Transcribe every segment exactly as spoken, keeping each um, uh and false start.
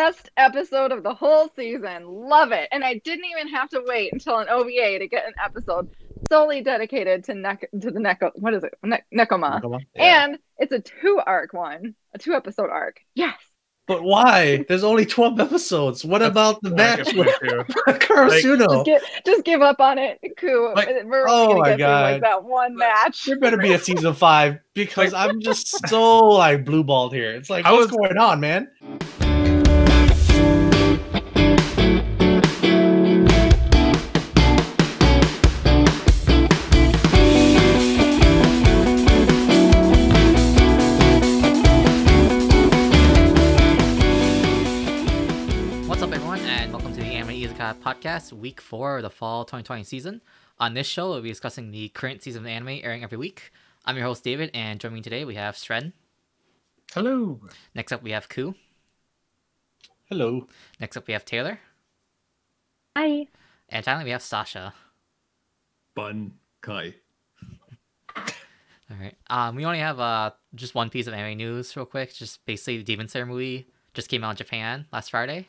best episode of the whole season. Love it. And I didn't even have to wait until an O V A to get an episode solely dedicated to ne- to the Neko. What is it? Ne- Nekoma. Nekoma? Yeah. And it's a two arc one, a two episode arc. Yes. But why? There's only twelve episodes. What That's about the match with Karasuno? Like, just, get, just give up on it, Ku. Like, We're oh my god, like that one match. There better be a season five because I'm just so like blue balled here. It's like, I what's was... going on, man? Podcast week four of the fall twenty twenty season. On this show, we'll be discussing the current season of the anime airing every week. I'm your host David, and joining me today we have Sren. Hello. Next up we have Ku. Hello. Next up we have Taylor. Hi. And finally we have Sasha. Bun Kai. All right. Um, we only have uh just one piece of anime news, real quick. Just basically the Demon Slayer movie just came out in Japan last Friday.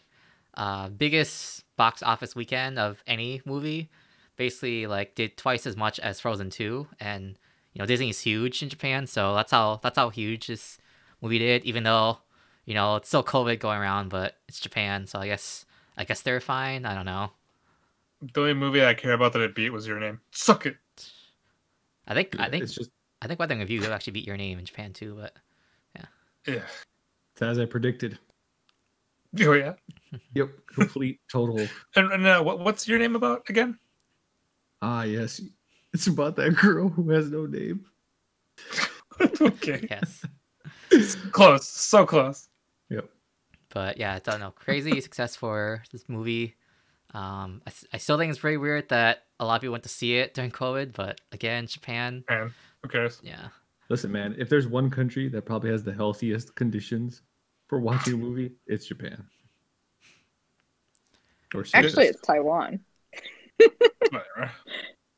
Uh, biggest box office weekend of any movie, basically like did twice as much as Frozen two, and you know Disney is huge in Japan, so that's how that's how huge this movie did. Even though you know it's still COVID going around, but it's Japan, so I guess I guess they're fine. I don't know. The only movie I care about that it beat was Your Name. Suck it. I think I think it's just I think Weathering with You actually beat Your Name in Japan too, but yeah. Yeah. It's as I predicted. Oh yeah. Yep, complete total. And, and uh, what, what's Your Name about again? Ah, yes, it's about that girl who has no name. Okay. Yes. Close, so close. Yep. But yeah, I don't know. Crazy success for this movie. Um, I, I still think it's very weird that a lot of people went to see it during COVID, but again, Japan. Man, who cares? Yeah. Listen, man, if there's one country that probably has the healthiest conditions for watching a movie, it's Japan. Or actually, it's Taiwan.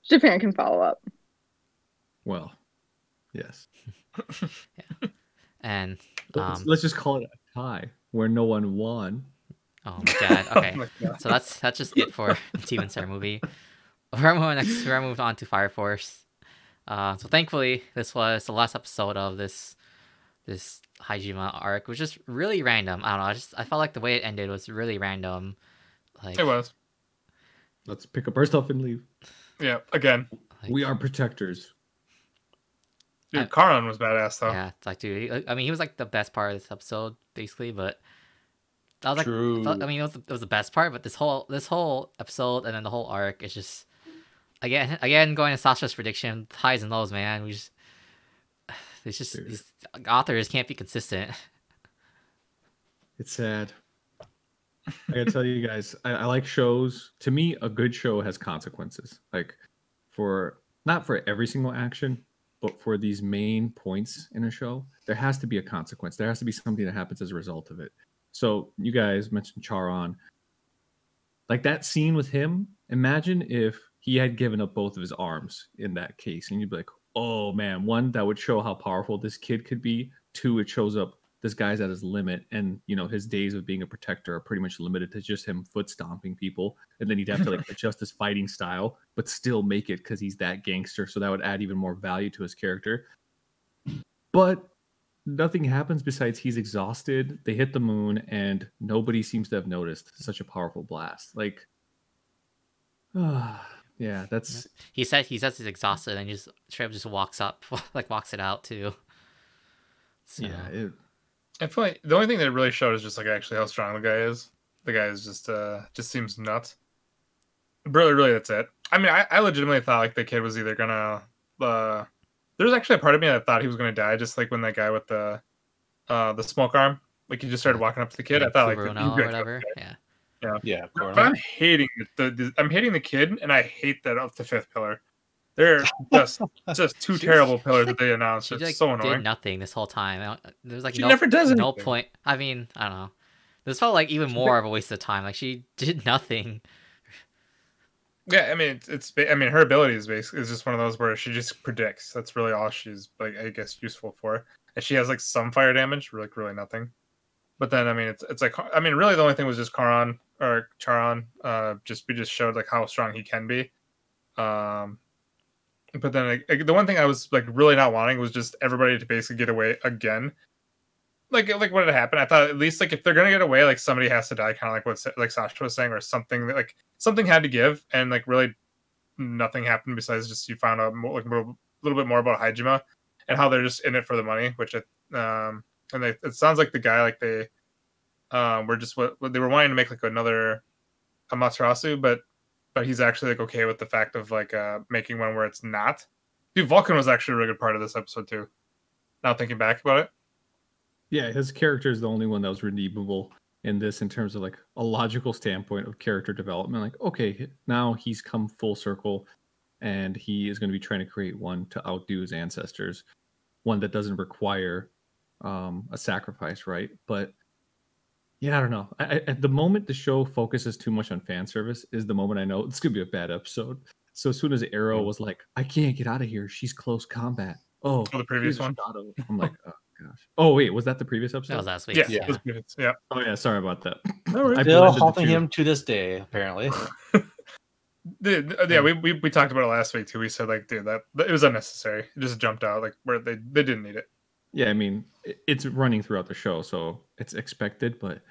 Japan can follow up. Well, yes. Yeah. And um, let's, let's just call it a tie where no one won. Oh my god! Okay, oh my god. So that's that's just it for the Demon Slayer movie. We're next. We're moved on to Fire Force. Uh, so thankfully, this was the last episode of this this Hajima arc, which is really random. I don't know. I just I felt like the way it ended was really random. Like, it was. Let's pick up our stuff and leave. Yeah, again. Like, we are protectors. Dude, Charon was badass, though. Yeah, it's like, dude, I mean, he was like the best part of this episode, basically, but I was like, True. I mean, it was, it was the best part, but this whole this whole episode and then the whole arc is just, again, again going to Sasha's prediction, highs and lows, man. We just, it's just, dude. These authors can't be consistent. It's sad. I gotta tell you guys, I, I like shows. To me, a good show has consequences. Like, for not for every single action, but for these main points in a show, there has to be a consequence. There has to be something that happens as a result of it. So you guys mentioned Charon. Like that scene with him, imagine if he had given up both of his arms in that case. And you'd be like, oh man, one, that would show how powerful this kid could be. Two, it shows up this guy's at his limit, and you know his days of being a protector are pretty much limited to just him foot stomping people, and then he'd have to like adjust his fighting style, but still make it because he's that gangster. So that would add even more value to his character. But nothing happens besides he's exhausted. They hit the moon, and nobody seems to have noticed such a powerful blast. Like, uh, yeah, that's he said. He says he's exhausted, and just Trev just walks up, like walks it out too. So. Yeah. It... I feel like the only thing that it really showed is just like actually how strong the guy is. The guy is just uh just seems nuts. Really, really, that's it. I mean, I, I legitimately thought like the kid was either gonna. Uh, There's actually a part of me that thought he was gonna die, just like when that guy with the uh the smoke arm, like he just started walking up to the kid. Yeah, I thought like the, or whatever. Yeah, yeah, yeah. But I'm hating the, the I'm hating the kid, and I hate that up the fifth pillar. They're just just two she, terrible pillars like, that they announced. It's like, so annoying. Did nothing this whole time. There's like she no, never does anything. No point. I mean, I don't know. This felt like even she more did... of a waste of time. Like she did nothing. Yeah, I mean, it's. I mean, her ability is basically is just one of those where she just predicts. That's really all she's like, I guess, useful for. And she has like some fire damage, like really nothing. But then, I mean, it's it's like, I mean, really the only thing was just Charon or Charon. Uh, just we just showed like how strong he can be. Um, but then like, the one thing I was like really not wanting was just everybody to basically get away again. Like like what had happened, I thought at least like if they're gonna get away, like somebody has to die, kind of like what like Sasha was saying, or something that, like something had to give, and like really nothing happened besides just you found out more, like a little bit more about Hajima and how they're just in it for the money, which it, um. And they, it sounds like the guy, like they uh, were just what they were wanting to make like another Amaterasu, but but he's actually like okay with the fact of like uh, making one where it's not. Dude, Vulcan was actually a really good part of this episode too. Now thinking back about it, yeah, his character is the only one that was redeemable in this in terms of like a logical standpoint of character development. Like, okay, now he's come full circle, and he is going to be trying to create one to outdo his ancestors, one that doesn't require. Um, a sacrifice, right? But yeah, I don't know. I, I, at the moment the show focuses too much on fan service is the moment I know it's gonna be a bad episode. So as soon as Arrow was like, I can't get out of here, she's close combat. Oh, oh the previous one. I'm like, oh gosh. Oh wait, was that the previous episode? That was last week. Yeah. yeah. yeah. yeah. Oh yeah, sorry about that. We're still haunting him to this day, apparently. Dude, yeah, we, we we talked about it last week too. We said like, dude, that it was unnecessary. It just jumped out like where they they didn't need it. Yeah, I mean, it's running throughout the show, so it's expected, but...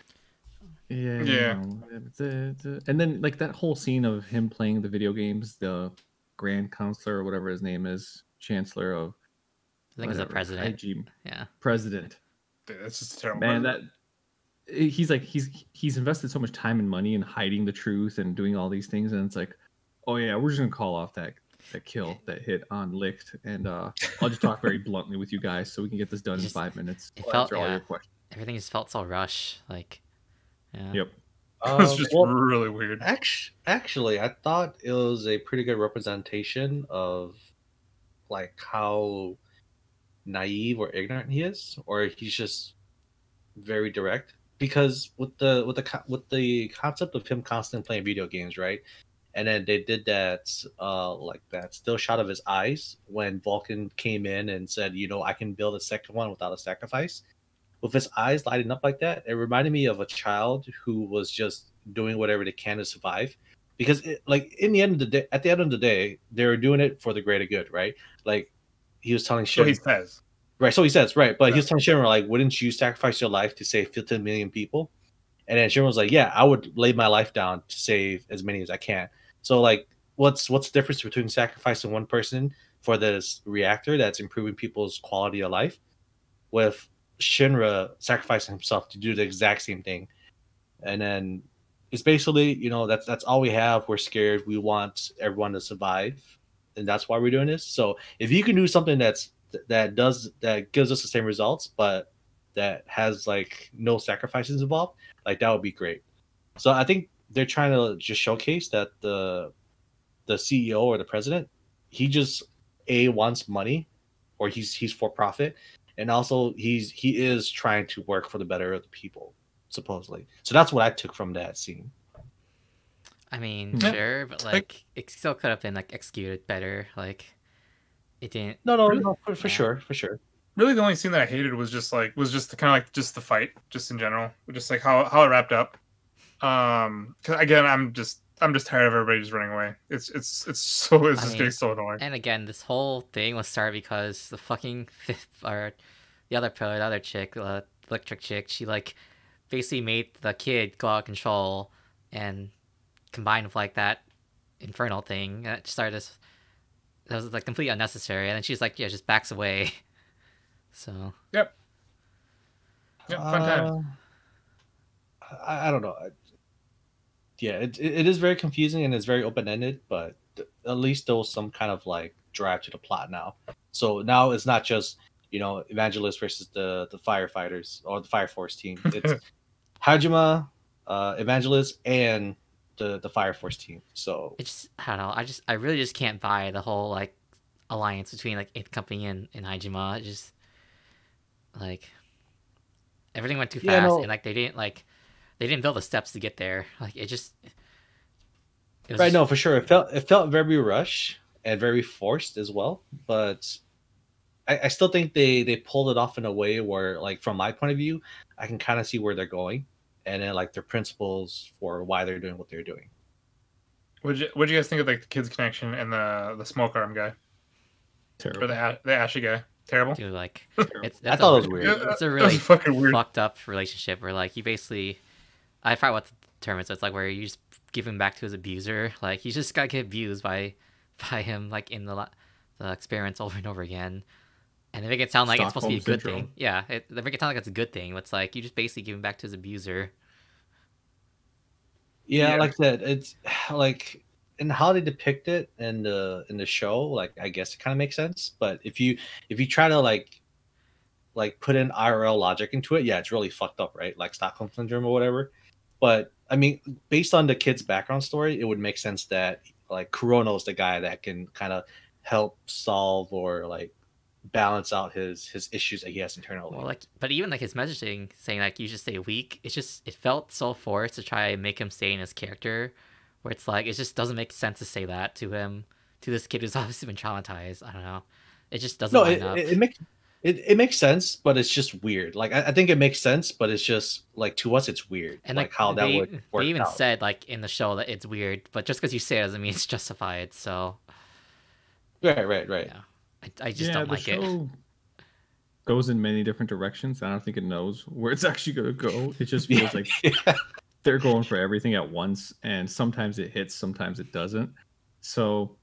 Yeah. yeah. You know, and then, like, that whole scene of him playing the video games, the Grand Counselor, or whatever his name is, Chancellor of... I think whatever, it was the President. Hajima. Yeah. President. Dude, that's just terrible. Man, that... He's, like, he's he's invested so much time and money in hiding the truth and doing all these things, and it's like, oh, yeah, we're just gonna call off that... that kill that hit on Licht, and uh I'll just talk very bluntly with you guys so we can get this done just, in five minutes. It felt, all yeah. your everything just felt so rushed, like yeah. yep um, it was just well, really weird. Actually, actually I thought it was a pretty good representation of like how naive or ignorant he is, or he's just very direct, because with the with the with the concept of him constantly playing video games, right? And then they did that, uh, like that still shot of his eyes when Vulcan came in and said, you know, I can build a second one without a sacrifice. With his eyes lighting up like that, it reminded me of a child who was just doing whatever they can to survive. Because, it, like, in the end of the day, at the end of the day, they were doing it for the greater good, right? Like, he was telling Shimmer. So he says. Right, so he says, right. But yeah. He was telling Shimmer, like, wouldn't you sacrifice your life to save fifteen million people? And then Shimmer was like, yeah, I would lay my life down to save as many as I can. So, like, what's what's the difference between sacrificing one person for this reactor that's improving people's quality of life with Shinra sacrificing himself to do the exact same thing? And then it's basically, you know, that's, that's all we have. We're scared. We want everyone to survive. And that's why we're doing this. So if you can do something that's that does that gives us the same results, but that has, like, no sacrifices involved, like, that would be great. So I think they're trying to just showcase that the the C E O or the president, he just a wants money, or he's he's for profit, and also he's he is trying to work for the better of the people, supposedly. So that's what I took from that scene. I mean, yeah. Sure, but like, like it still could have been like executed better. Like it didn't. No, no, no, for, for yeah. sure, for sure. Really, the only scene that I hated was just like was just kind of like just the fight, just in general, just like how how it wrapped up. Um, cause again, I'm just I'm just tired of everybody just running away. It's it's it's so it's I just mean, getting so annoying. And again, this whole thing was started because the fucking fifth or the other pillar, the other chick, the electric chick, she like basically made the kid go out of control, and combined with like that infernal thing that started this. That was like completely unnecessary, and then she's like, yeah, just backs away. So yep, yep fun uh, time. I, I don't know. Yeah, it it is very confusing and it's very open ended, but th at least there was some kind of like drive to the plot now. So now it's not just, you know, Evangelist versus the the firefighters or the Fire Force team. It's Hajima, uh, Evangelist, and the the Fire Force team. So it's I don't know. I just I really just can't buy the whole like alliance between like Eighth Company and and Hajima. It just like everything went too fast, yeah, no. and like they didn't like they didn't build the steps to get there. Like it just it was right. Just... No, for sure, it felt it felt very rushed and very forced as well. But I, I still think they they pulled it off in a way where, like, from my point of view, I can kind of see where they're going, and then like their principles for why they're doing what they're doing. What did you, what did you guys think of like the kids connection and the the smoke arm guy? Terrible. Or the the ashy guy. Terrible. Dude, like, it's, that's I thought really, it was weird. It's a really fucking weird. fucked up relationship where, like, you basically, I forgot what the term is. So it's like where you just give him back to his abuser. Like, he just got get abused by by him, like, in the the experiments over and over again. And they make it sound like Stockholm it's supposed to be a good syndrome. thing. Yeah, it, they make it sound like it's a good thing. It's like you just basically give him back to his abuser. Yeah, yeah. Like that. It's like. And how they depict it in the in the show, like, I guess it kind of makes sense. But if you if you try to like like put in I R L logic into it, yeah, it's really fucked up, right? Like Stockholm syndrome or whatever. But I mean, based on the kid's background story, it would make sense that like Kurono's the guy that can kind of help solve or like balance out his his issues that he has internally. Well, like, but even like his messaging saying like you should stay weak, it's just it felt so forced to try and make him stay in his character. Where it's like, it just doesn't make sense to say that to him, to this kid who's obviously been traumatized. I don't know. It just doesn't no, line it, up. It, it, make, it, it makes sense, but it's just weird. Like, I, I think it makes sense, but it's just, like, to us, it's weird. And like, like how they, that would work They even out. said, like, in the show that it's weird, but just because you say it doesn't mean it's justified, so. Right, right, right. Yeah. I, I just yeah, don't like it. Show... goes in many different directions. I don't think it knows where it's actually going to go. It just feels yeah, like... Yeah. They're going for everything at once, and sometimes it hits, sometimes it doesn't. So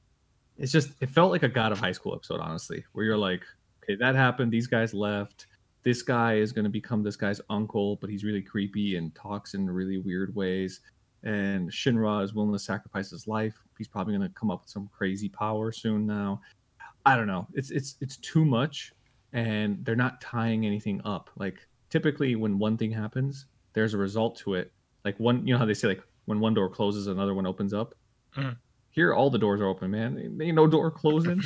it's just, it felt like a God of High School episode, honestly, where you're like, okay, that happened. These guys left. This guy is going to become this guy's uncle, but he's really creepy and talks in really weird ways. And Shinra is willing to sacrifice his life. He's probably going to come up with some crazy power soon now. I don't know. It's, it's, it's too much, and they're not tying anything up. Like, typically when one thing happens, there's a result to it. Like, one, you know how they say, like, when one door closes, another one opens up? Mm. Here, all the doors are open, man. Ain't no door closing.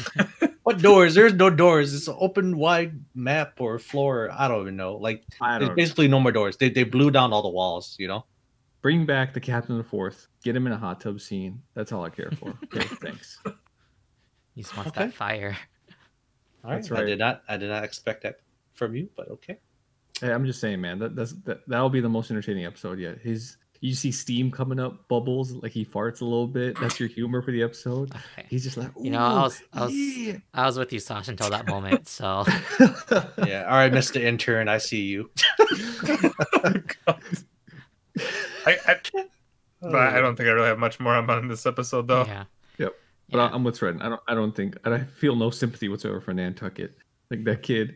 What doors? There's no doors. It's an open, wide map or floor. I don't even know. Like, there's know. basically no more doors. They, they blew down all the walls, you know? Bring back the Captain of the Fourth. Get him in a hot tub scene. That's all I care for. Okay, thanks. You just want okay. that fire. All right. That's right. I did not, I did not expect that from you, but okay. Hey, I'm just saying, man, that that's, that that'll be the most entertaining episode yet. His, you see steam coming up, bubbles, like he farts a little bit. That's your humor for the episode. Okay. He's just like, you know, I was, I was, yeah. I was with you, Sasha, until that moment. So, yeah, all right, Mister Intern, I see you. Oh, God. I, I, but I don't think I really have much more on this episode, though. Yeah, yep. But yeah. I, I'm with Fred. I don't, I don't think, I feel no sympathy whatsoever for Nantucket. Like, that kid,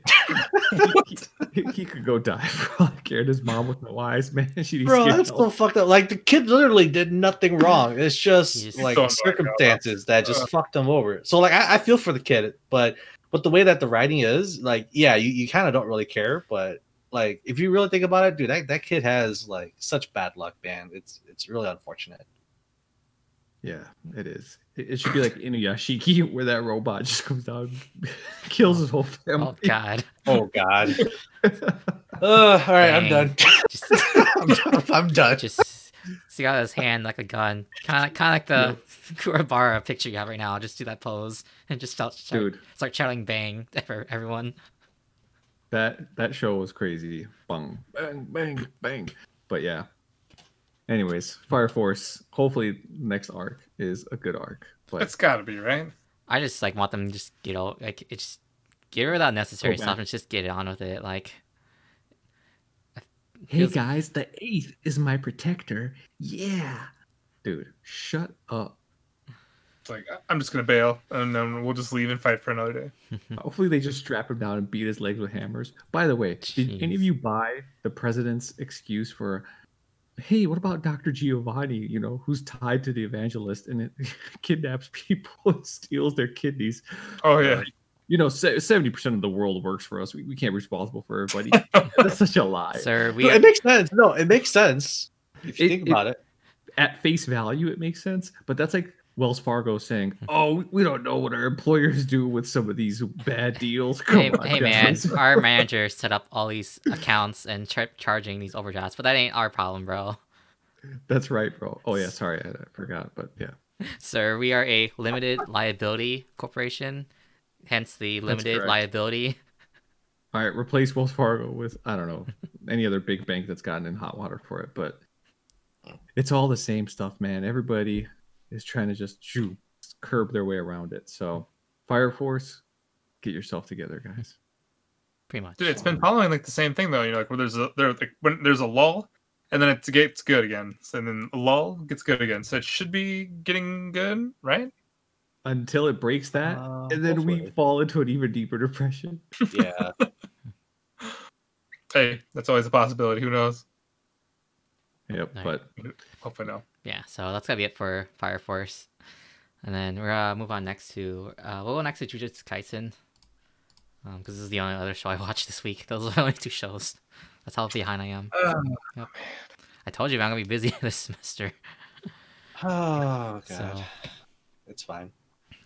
he, he, he could go die for all I cared. His mom with no eyes, man. She Bro, that's help. so fucked up. Like, the kid literally did nothing wrong. It's just, just like, circumstances that just uh. fucked him over. So, like, I, I feel for the kid, but but the way that the writing is, like, yeah, you, you kind of don't really care. But, like, if you really think about it, dude, that, that kid has, like, such bad luck, man. It's, it's really unfortunate. Yeah, it is. It should be like Inuyashiki, where that robot just comes down and kills his whole family. Oh, God. Oh, God. uh, all right, Dang. I'm done. Just, I'm, I'm done. Just see how his hand like a gun. Kind of kind like the yeah. Kurabara picture you have right now. Just do that pose and just start, start, start shouting bang for everyone. That, that show was crazy. Bang, bang, bang, bang. But yeah. Anyways, Fire Force. Hopefully, next arc is a good arc. But it's gotta be, right? I just like want them to just get all like it just get rid of that necessary oh, stuff and just get on with it. Like, hey guys, the eighth is my protector. Yeah, dude, shut up. It's like, I'm just gonna bail and then we'll just leave and fight for another day. Hopefully, they just strap him down and beat his legs with hammers. By the way, Jeez. did any of you buy the president's excuse for? Hey, what about Doctor Giovanni, you know, who's tied to the evangelist and it kidnaps people and steals their kidneys? Oh, yeah. Uh, you know, seventy percent of the world works for us. We, we can't be responsible for everybody. That's such a lie. Sir, we no, have... It makes sense. No, it makes sense. If you it, think about it, it. At face value, it makes sense. But that's like Wells Fargo saying, oh, we don't know what our employers do with some of these bad deals. Come hey, on, hey man, our manager set up all these accounts and ch charging these overdrafts, but that ain't our problem, bro. That's right, bro. Oh, yeah, sorry, I, I forgot, but yeah. Sir, we are a limited liability corporation, hence the limited liability. All right, replace Wells Fargo with, I don't know, any other big bank that's gotten in hot water for it, but it's all the same stuff, man. Everybody is trying to just shoo, curb their way around it. So Fire Force, get yourself together, guys. Pretty much. Dude, it's been following like the same thing though. You know, like when there's a there, like, when there's a lull, and then it gets good again. So and then a lull gets good again. So it should be getting good, right? Until it breaks that, uh, and then hopefully we fall into an even deeper depression. Yeah. Hey, that's always a possibility. Who knows? Yep, right. But hopefully no. Yeah, so that's gonna be it for Fire Force, and then we're gonna uh, move on next to uh, we'll go next to Jujutsu Kaisen, because um, this is the only other show I watched this week. Those are the only two shows. That's how behind I am. Oh, yep. I told you I'm gonna be busy this semester. Oh god, so, it's fine.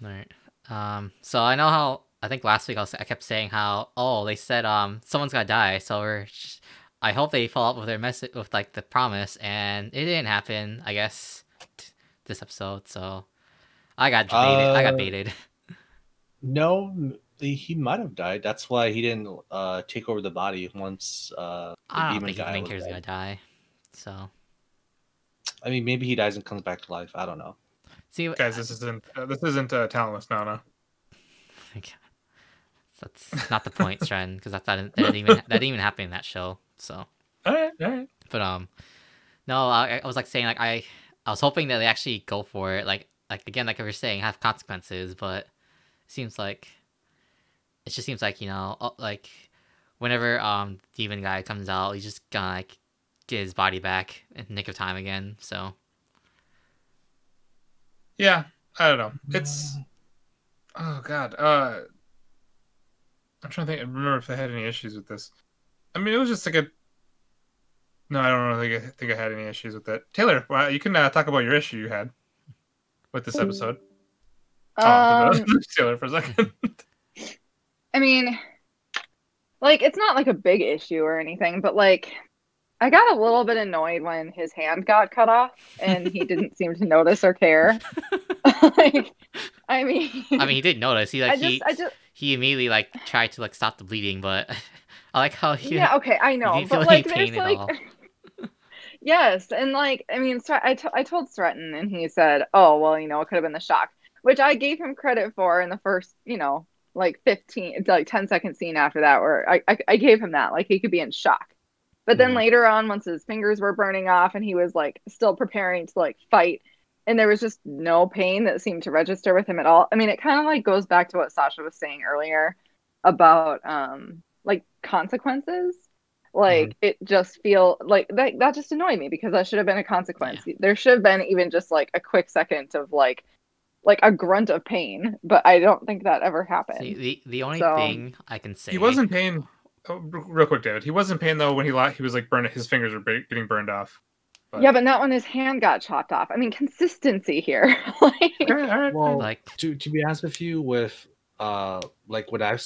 All right. Um. So I know how I think last week I, was, I kept saying how oh they said um someone's gonna die, so we're. Just, I hope they follow up with their message with like the promise, and it didn't happen. I guess this episode, so I got baited. Uh, I got baited. No, he might have died. That's why he didn't uh, take over the body once. Uh, the I don't demon think the main character's gonna die. So, I mean, maybe he dies and comes back to life. I don't know. See, guys, I, this isn't uh, this isn't uh, Talentless Nana. That's not the point, Stren, because that, that didn't even that didn't even happen in that show. So, all right, all right. But um, no, I, I was like saying like I, I was hoping that they actually go for it. Like like again, like we were saying, have consequences. But it seems like, it just seems like you know like, whenever um the demon guy comes out, he's just gonna like get his body back in the nick of time again. So. Yeah, I don't know. It's, oh god, uh, I'm trying to think. I remember if I had any issues with this. I mean, it was just like a. No, I don't really think I, think I had any issues with that. Taylor, well, you can uh, talk about your issue you had with this episode. Um, oh, Taylor for a second. I mean, like, it's not like a big issue or anything, but like, I got a little bit annoyed when his hand got cut off and he didn't seem to notice or care. Like, I mean, I mean, he did notice. He like I just, he I just, he immediately like tried to like stop the bleeding, but I like how he yeah okay I know but like there's like yes and like I mean I, t I told Stretton and he said oh well you know it could have been the shock, which I gave him credit for in the first you know like fifteen like ten second scene after that where I I, I gave him that like he could be in shock. But then later on, once his fingers were burning off and he was like still preparing to like fight, and there was just no pain that seemed to register with him at all. I mean, it kind of like goes back to what Sasha was saying earlier about um like consequences. Like mm-hmm. it just feel like that that just annoyed me because that should have been a consequence. Yeah. There should have been even just like a quick second of like like a grunt of pain, but I don't think that ever happened. See, the the only so, thing I can say, he wasn't pain. Oh, real quick, David. He was in pain though when he he was like burned. His fingers were getting burned off. But... Yeah, but not when his hand got chopped off. I mean, consistency here. Like... All right, all right. Well, like to to be honest with you, with uh, like when I've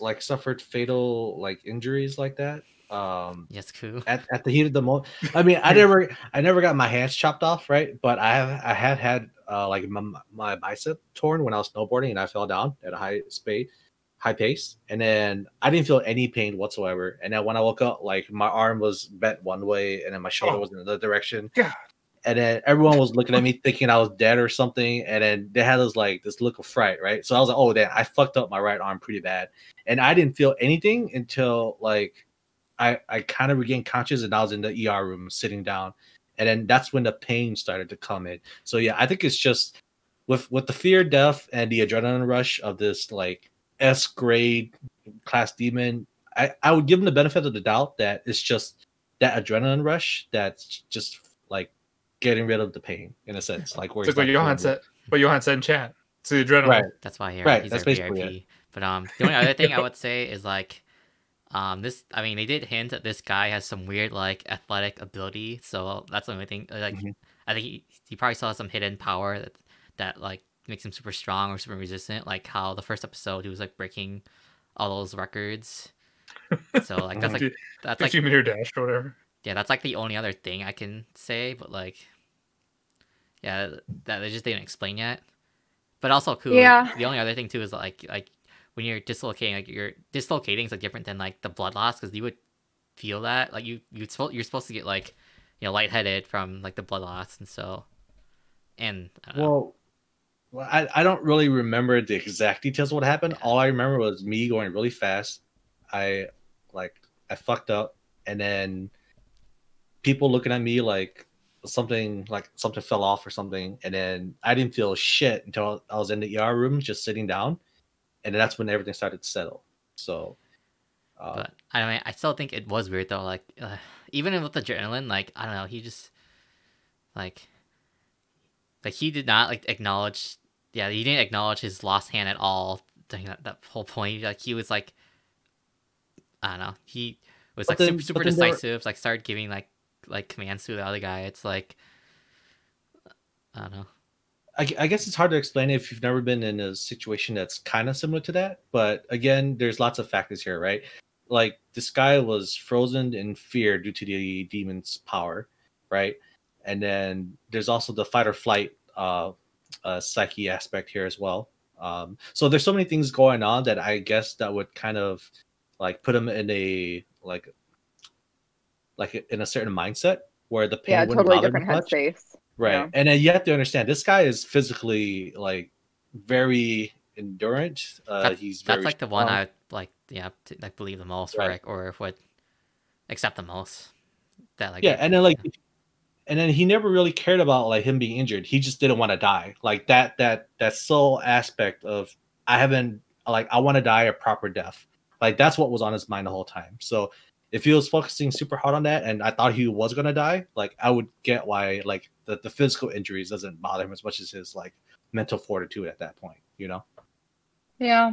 like suffered fatal like injuries like that. Um, yes, cool. At at the heat of the moment. I mean, I never I never got my hands chopped off, right? But I have I have had uh, like my, my bicep torn when I was snowboarding and I fell down at a high speed. High pace, and then I didn't feel any pain whatsoever. And then when I woke up, like my arm was bent one way, and then my shoulder oh. was in another direction. God. And then everyone was looking at me, thinking I was dead or something. And then they had this like this look of fright, right? So I was like, "Oh damn, I fucked up my right arm pretty bad." And I didn't feel anything until like I I kind of regained consciousness, and I was in the E R room sitting down. And then that's when the pain started to come in. So yeah, I think it's just with with the fear of death and the adrenaline rush of this like. S grade class demon. I, I would give him the benefit of the doubt that it's just that adrenaline rush that's just like getting rid of the pain in a sense. Like where it's like what Johan said, what Johan said in chat. It's the adrenaline. Right. That's why here right. he's that's our V I P. It. But um, the only other thing I would say is like, um, this. I mean, they did hint that this guy has some weird like athletic ability. So that's the only thing. Like, mm-hmm. I think he, he probably saw some hidden power that that like. Makes him super strong or super resistant, like how the first episode he was like breaking all those records. So like that's like that's like fifteen meter dash or whatever. Yeah, that's like the only other thing I can say, but like yeah, that they just didn't explain yet. But also cool. Yeah. The only other thing too is like like when you're dislocating, like you're dislocating is like different than like the blood loss, because you would feel that, like you you'd you're supposed to get like, you know, lightheaded from like the blood loss, and so, and I don't well, know. well, I I don't really remember the exact details of what happened. Yeah. All I remember was me going really fast. I like I fucked up, and then people looking at me like something like something fell off or something, and then I didn't feel shit until I was in the E R room just sitting down. And that's when everything started to settle. So, uh, but I mean, I still think it was weird though. Like, uh, even with the adrenaline, like I don't know, he just like, like he did not like acknowledge. Yeah, he didn't acknowledge his lost hand at all during that, that whole point. Like he was like, I don't know, he was but like then, super super decisive. Were... Like started giving like like commands to the other guy. It's like, I don't know. I, I guess it's hard to explain if you've never been in a situation that's kind of similar to that. But again, there's lots of factors here, right? Like this guy was frozen in fear due to the demon's power, right? And then there's also the fight or flight uh, uh, psyche aspect here as well. Um, so there's so many things going on that I guess that would kind of like put him in a like like in a certain mindset where the pain yeah, wouldn't totally bother him much. Headspace. Right. Yeah. And then you have to understand this guy is physically like very endurant. Uh, that's, he's very that's like strong. The one I like, yeah, to, like believe the most, right? Or, or would accept the most. That like yeah, it, and then like, yeah. and then he never really cared about like him being injured. He just didn't want to die. Like that that that sole aspect of I haven't like I want to die a proper death. Like that's what was on his mind the whole time. So if he was focusing super hard on that, and I thought he was gonna die, like I would get why like the, the physical injuries doesn't bother him as much as his like mental fortitude at that point, you know? Yeah,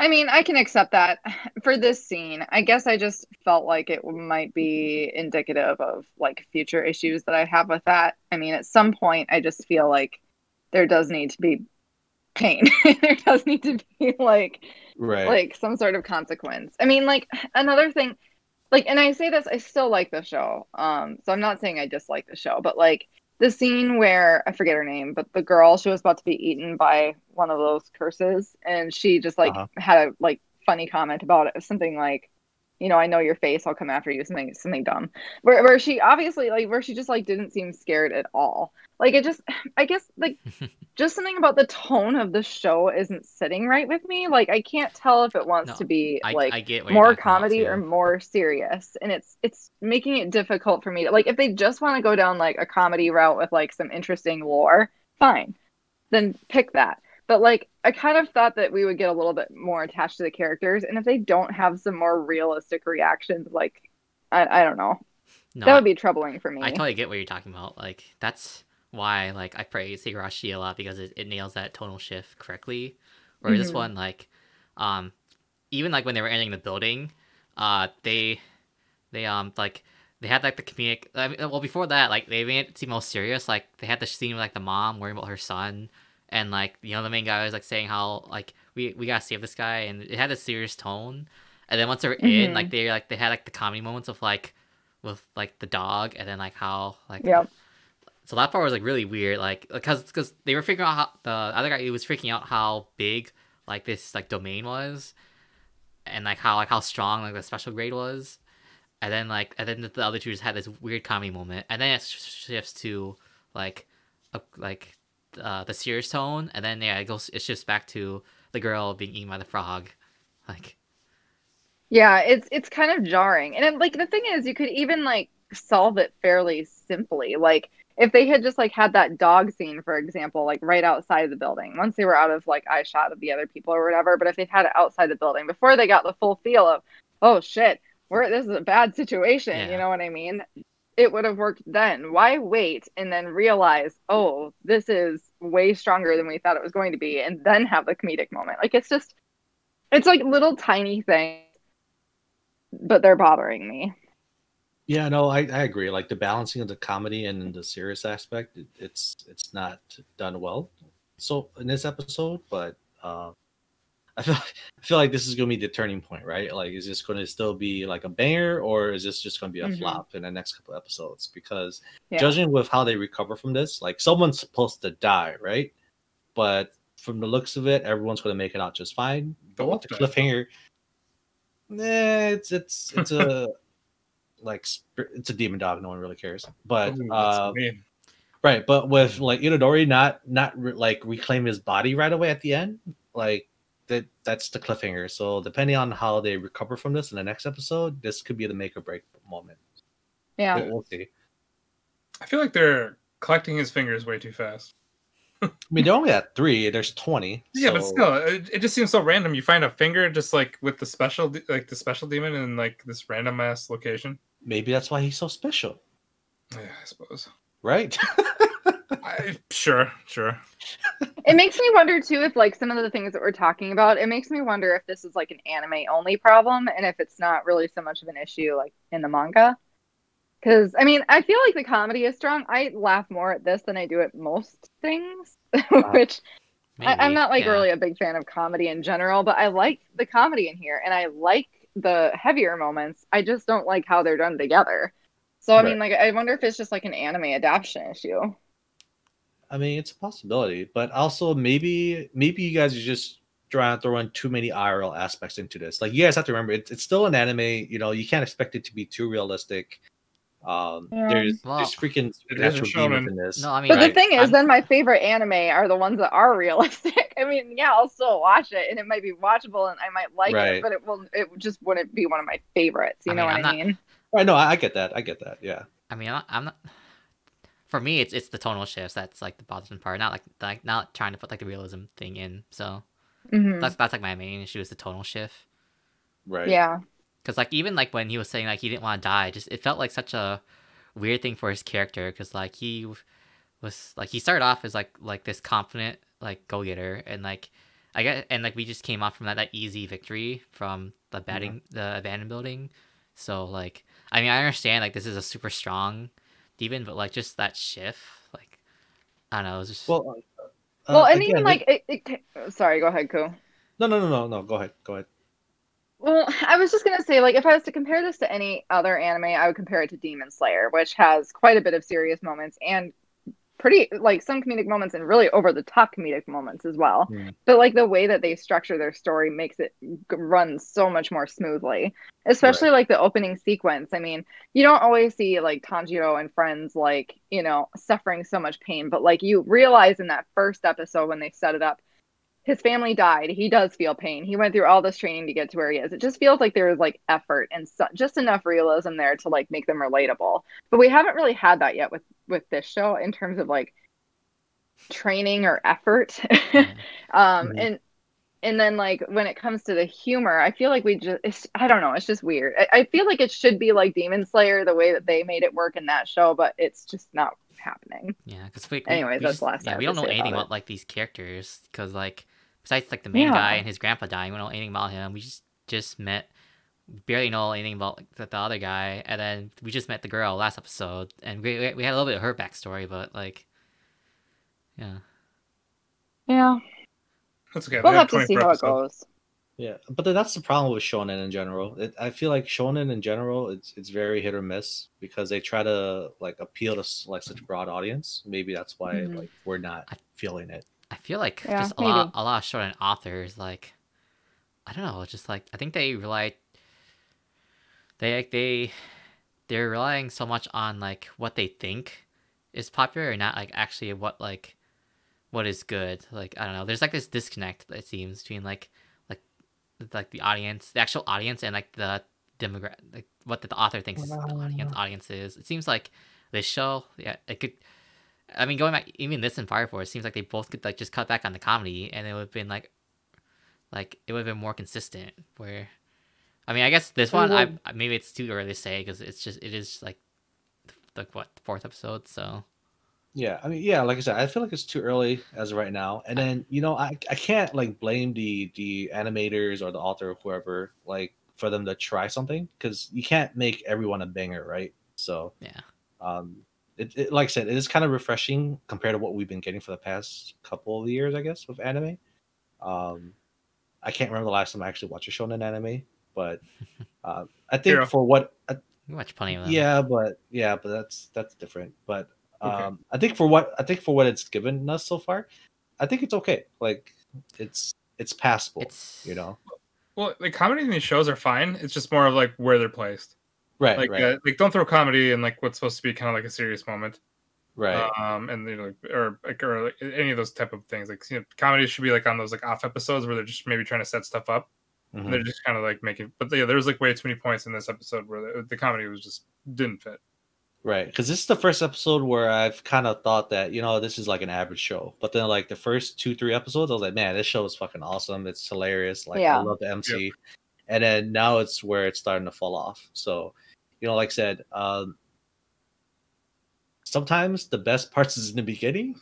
I mean, I can accept that for this scene. I guess I just felt like it might be indicative of like future issues that I have with that. I mean, at some point, I just feel like there does need to be pain. There does need to be like right. like some sort of consequence. I mean, like another thing, like, and I say this, I still like the show, um so I'm not saying I dislike the show, but like the scene where I forget her name, but the girl, she was about to be eaten by one of those curses, and she just like uh-huh. had a like funny comment about it, something like, you know, I know your face, I'll come after you, something something dumb, where, where she obviously like where she just like didn't seem scared at all. Like it just, I guess, like just something about the tone of the show isn't sitting right with me. Like I can't tell if it wants no, to be I, like I get more comedy or more serious, and it's it's making it difficult for me to like. If they just want to go down like a comedy route with like some interesting lore, fine, then pick that. But like I kind of thought that we would get a little bit more attached to the characters, and if they don't have some more realistic reactions, like I, I don't know, no, that would be troubling for me. I totally get what you're talking about. Like that's why like I praise Higurashi a lot, because it, it nails that tonal shift correctly. Or mm-hmm. this one, like um even like when they were entering the building, uh they they um like they had like the comedic I mean, well before that, like they made it seem most serious. Like they had the scene with like the mom worrying about her son, and like, you know, the main guy was like saying how like we we gotta save this guy, and it had a serious tone. And then once they were mm-hmm. in, like they like they had like the comedy moments of like with like the dog, and then like how like yeah. So that part was like really weird, like because because they were figuring out how the other guy he was freaking out how big like this like domain was, and like how like how strong like the special grade was, and then like and then the, the other two just had this weird comedy moment, and then it shifts to like a, like uh, the serious tone, and then yeah it goes it shifts back to the girl being eaten by the frog, like yeah it's it's kind of jarring, and it, like the thing is you could even like solve it fairly simply, like. If they had just, like, had that dog scene, for example, like, right outside the building, once they were out of, like, eyeshot of the other people or whatever, but if they'd had it outside the building, before they got the full feel of, oh, shit, we're, this is a bad situation, yeah. You know what I mean? It would have worked then. Why wait and then realize, oh, this is way stronger than we thought it was going to be, and then have the comedic moment? Like, it's just, it's, like, little tiny things, but they're bothering me. Yeah, no, I, I agree. Like the balancing of the comedy and the serious aspect, it, it's it's not done well. So in this episode, but uh, I feel I feel like this is gonna be the turning point, right? Like, is this going to still be like a banger, or is this just gonna be a mm-hmm. flop in the next couple episodes? Because yeah. judging with how they recover from this, like someone's supposed to die, right? But from the looks of it, everyone's going to make it out just fine. But with the cliffhanger, eh, it's it's it's a like it's a demon dog. No one really cares. But Ooh, uh, right, but with like Itadori not not re like reclaim his body right away at the end, like that that's the cliffhanger. So depending on how they recover from this in the next episode, this could be the make or break moment. Yeah, but we'll see. I feel like they're collecting his fingers way too fast. I mean, they're only at three. There's twenty. Yeah, so... but still, it, it just seems so random. You find a finger just like with the special, like the special demon, in like this random ass location. Maybe that's why he's so special. Yeah, I suppose. Right. I, sure, sure. It makes me wonder too if like some of the things that we're talking about. It makes me wonder if this is like an anime only problem, and if it's not really so much of an issue like in the manga. Because, I mean, I feel like the comedy is strong. I laugh more at this than I do at most things, which I, I'm not, like, yeah. really a big fan of comedy in general, but I like the comedy in here, and I like the heavier moments. I just don't like how they're done together. So, I right. mean, like, I wonder if it's just, like, an anime adaptation issue. I mean, it's a possibility, but also maybe maybe you guys are just trying to throw in too many I R L aspects into this. Like, you guys have to remember, it, it's still an anime. You know, you can't expect it to be too realistic. Um, yeah. There's, well, there's freaking natural demons in this. No, I mean, but right, the thing is, I'm... then my favorite anime are the ones that are realistic. I mean, yeah, I'll still watch it, and it might be watchable, and I might like right. it, but it will. It just wouldn't be one of my favorites. You I know mean, what I'm I mean? Not... Right? No, I, I get that. I get that. Yeah. I mean, I'm not. For me, it's it's the tonal shifts that's like the bothersome part. Not like like not trying to put like the realism thing in. So mm-hmm. that's that's like my main issue is the tonal shift. Right. Yeah. Because, like, even, like, when he was saying, like, he didn't want to die, just it felt like such a weird thing for his character. Because, like, he was, like, he started off as, like, like this confident, like, go-getter. And, like, I guess, and, like, we just came off from that, that easy victory from the batting, yeah. the abandoned building. So, like, I mean, I understand, like, this is a super strong demon, but, like, just that shift, like, I don't know. It was just... Well, uh, well and again, even, like, it, it... Sorry, go ahead, Ko. No, no, no, no, no, go ahead, go ahead. Well, I was just going to say, like, if I was to compare this to any other anime, I would compare it to Demon Slayer, which has quite a bit of serious moments and pretty, like, some comedic moments and really over-the-top comedic moments as well. Yeah. But, like, the way that they structure their story makes it run so much more smoothly, especially, right. like, the opening sequence. I mean, you don't always see, like, Tanjiro and friends, like, you know, suffering so much pain, but, like, you realize in that first episode when they set it up, his family died. He does feel pain. He went through all this training to get to where he is. It just feels like there was like effort and so just enough realism there to like make them relatable. But we haven't really had that yet with, with this show in terms of like training or effort. um, mm-hmm. And and then like when it comes to the humor, I feel like we just, it's, I don't know. It's just weird. I, I feel like it should be like Demon Slayer, the way that they made it work in that show, but it's just not happening. Yeah. Cause we, anyways, we that's just, the last yeah, we don't know anything about, about like these characters. Cause like, besides, like, the main yeah. guy and his grandpa dying, we don't know anything about him. We just, just met, barely know anything about like, the, the other guy. And then we just met the girl last episode. And we, we had a little bit of her backstory, but, like, yeah. Yeah. That's okay. We'll have to see how it goes. Yeah, but that's the problem with shonen in general. It, I feel like shonen in general, it's it's very hit or miss because they try to, like, appeal to, like, such a broad audience. Maybe that's why, mm-hmm. like, we're not feeling it. I feel like yeah, just a maybe. lot, a lot of shonen authors, like, I don't know, just like I think they rely, they like they, they're relying so much on like what they think is popular, and not like actually what like, what is good. Like I don't know, there's like this disconnect it seems between like, like, like the audience, the actual audience, and like the demographic, like what the, the author thinks is the audience audience is. It seems like this show, yeah, it could. I mean, going back, even this and Fire Force, it seems like they both could like just cut back on the comedy, and it would have been like, like it would have been more consistent. Where, I mean, I guess this one, I, I maybe it's too early to say because it's just it is like, like what the fourth episode, so. Yeah, I mean, yeah, like I said, I feel like it's too early as of right now, and then you know, I I can't like blame the the animators or the author or whoever like for them to try something because you can't make everyone a banger, right? So yeah. Um. It, it, like I said, it is kind of refreshing compared to what we've been getting for the past couple of years, I guess, with anime. Um, I can't remember the last time I actually watched a shonen anime, but uh, I think Zero. for what I, you watch plenty of them. Yeah, but yeah, but that's that's different. But um, okay. I think for what I think for what it's given us so far, I think it's okay. Like, it's it's passable, it's... you know? Well, the comedy in these shows are fine. It's just more of, like, where they're placed. Right, like, right. Uh, like, don't throw comedy in, like, what's supposed to be kind of, like, a serious moment. Right. Um, and, you know, like, or, like, or like, any of those type of things. Like, you know, comedy should be, like, on those, like, off episodes where they're just maybe trying to set stuff up. Mm-hmm. They're just kind of, like, making... But, yeah, there was, like, way too many points in this episode where the, the comedy was just... didn't fit. Right, because this is the first episode where I've kind of thought that, you know, this is like an average show. But then, like, the first two, three episodes, I was like, man, this show is fucking awesome. It's hilarious. Like, yeah. I love the M C. Yep. And then now it's where it's starting to fall off. So, you know, like I said, um, sometimes the best parts is in the beginning.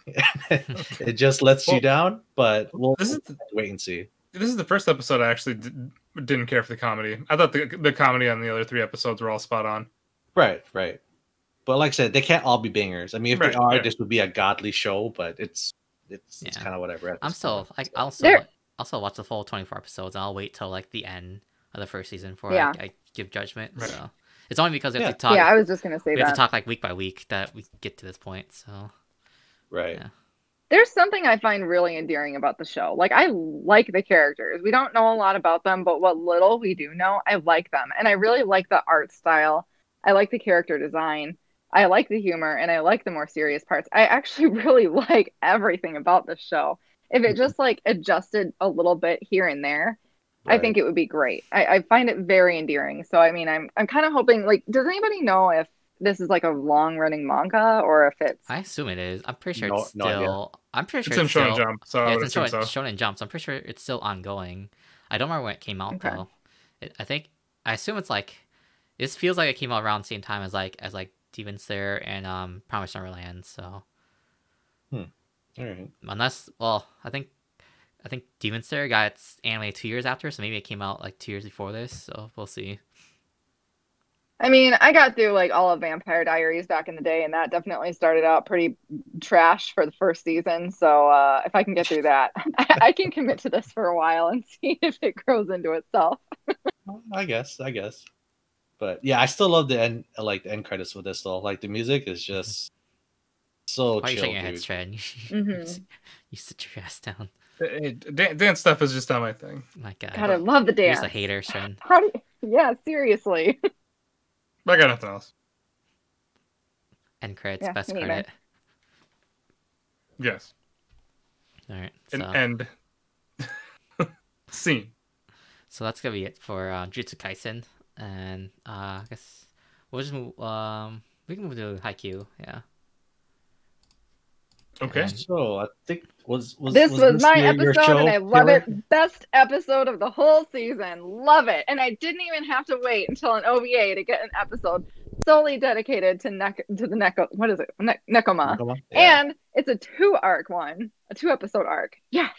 It just lets well, you down, but we'll this is the, wait and see. This is the first episode I actually did, didn't care for the comedy. I thought the, the comedy on the other three episodes were all spot on. Right, right. But like I said, they can't all be bangers. I mean, if right, they are, right. this would be a godly show, but it's it's, yeah. it's kind of whatever. I'm still, I, I'll, still, I'll still watch the full twenty-four episodes, and I'll wait till like the end of the first season before yeah. I, I give judgment. Right. So it's only because we have yeah. to talk. Yeah, I was just going to say we that. We have to talk like week by week that we get to this point. So, right. Yeah. There's something I find really endearing about the show. Like, I like the characters. We don't know a lot about them, but what little we do know, I like them. And I really like the art style. I like the character design. I like the humor, and I like the more serious parts. I actually really like everything about this show. If it just like adjusted a little bit here and there, right. I think it would be great. I, I find it very endearing. So I mean, I'm I'm kind of hoping. Like, does anybody know if this is like a long running manga or if it's? I assume it is. I'm pretty sure no, it's still. I'm pretty sure it's, it's in Shonen Jump. So yeah, it's in Shonen, so. Shonen Jump. So I'm pretty sure it's still ongoing. I don't remember when it came out okay. though. It, I think I assume it's like. This feels like it came out around the same time as like as like. Demon Slayer and um, Promised Neverland. So, hmm. all right. Unless, well, I think, I think Demon Slayer got its anime two years after, so maybe it came out like two years before this. So we'll see. I mean, I got through like all of Vampire Diaries back in the day, and that definitely started out pretty trash for the first season. So uh, if I can get through that, I, I can commit to this for a while and see if it grows into itself. I guess. I guess. But yeah, I still love the end, like the end credits with this though. Like the music is just so Why chill. Are you dude. Your heads, Trent? Mm-hmm. You sit your ass down. It, it, dance stuff is just not my thing. My God, God I love the dance. You're just a hater, Trent. How do you... Yeah, seriously. But I got nothing else. End credits, yeah, best credit. It. Yes. All right. So... An end scene. So that's gonna be it for uh, Jujutsu Kaisen. And uh, I guess we'll just move. Um, we can move to Haikyuu. Yeah. Okay. And... So I think was was this was, was this my your, episode, your show, and I love Taylor? It. Best episode of the whole season. Love it. And I didn't even have to wait until an O V A to get an episode solely dedicated to neck to the Neko. What is it? Ne Nekoma. Nekoma? Yeah. And it's a two arc one, a two episode arc. Yes.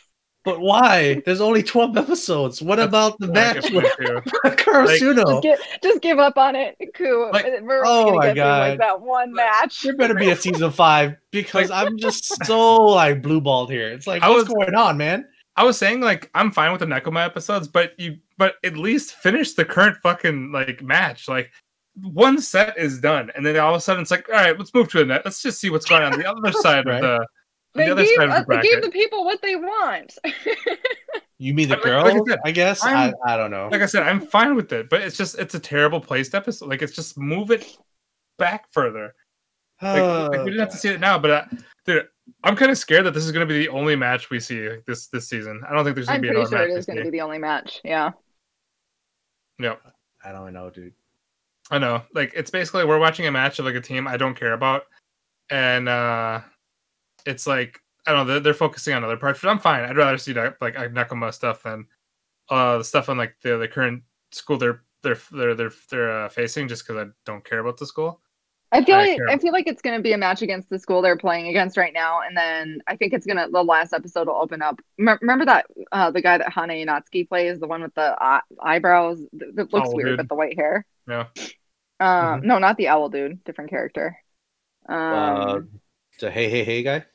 But why? There's only twelve episodes. What That's about the match with Karasuno? Like, just, give, just give up on it, Koo. Like, We're oh gonna my get god! Through, like, that one match. There better be a season five because I'm just so like blue balled here. It's like I what's was, going on, man? I was saying like I'm fine with the Nekoma episodes, but you but at least finish the current fucking like match. Like one set is done, and then all of a sudden it's like, all right, let's move to the net. Let's just see what's going on the other side right? of the. They gave, the they gave the people what they want. You mean the girl? Like I, said, I guess I, I don't know. Like I said, I'm fine with it, but it's just it's a terrible placed episode. Like it's just move it back further. Like, oh, like we didn't God. have to see it now, but I, dude, I'm kind of scared that this is going to be the only match we see like, this this season. I don't think there's going to be another sure match. I'm pretty sure it is going to be the only match. Yeah. Yep. I don't know, dude. I know. Like it's basically we're watching a match of like a team I don't care about, and. uh It's like I don't know. They're, they're focusing on other parts, but I'm fine. I'd rather see that, like Nekoma stuff than uh, the stuff on like the, the current school they're they're they're they're, they're uh, facing. Just because I don't care about the school. I feel I like I feel like it's gonna be a match against the school they're playing against right now, and then I think it's gonna the last episode will open up. M remember that uh, the guy that Hana Yanatsuki plays, the one with the uh, eyebrows that, that looks owl weird, dude. But the white hair. Yeah. Um, mm-hmm. No, not the owl dude. Different character. Um, uh, the hey hey hey guy.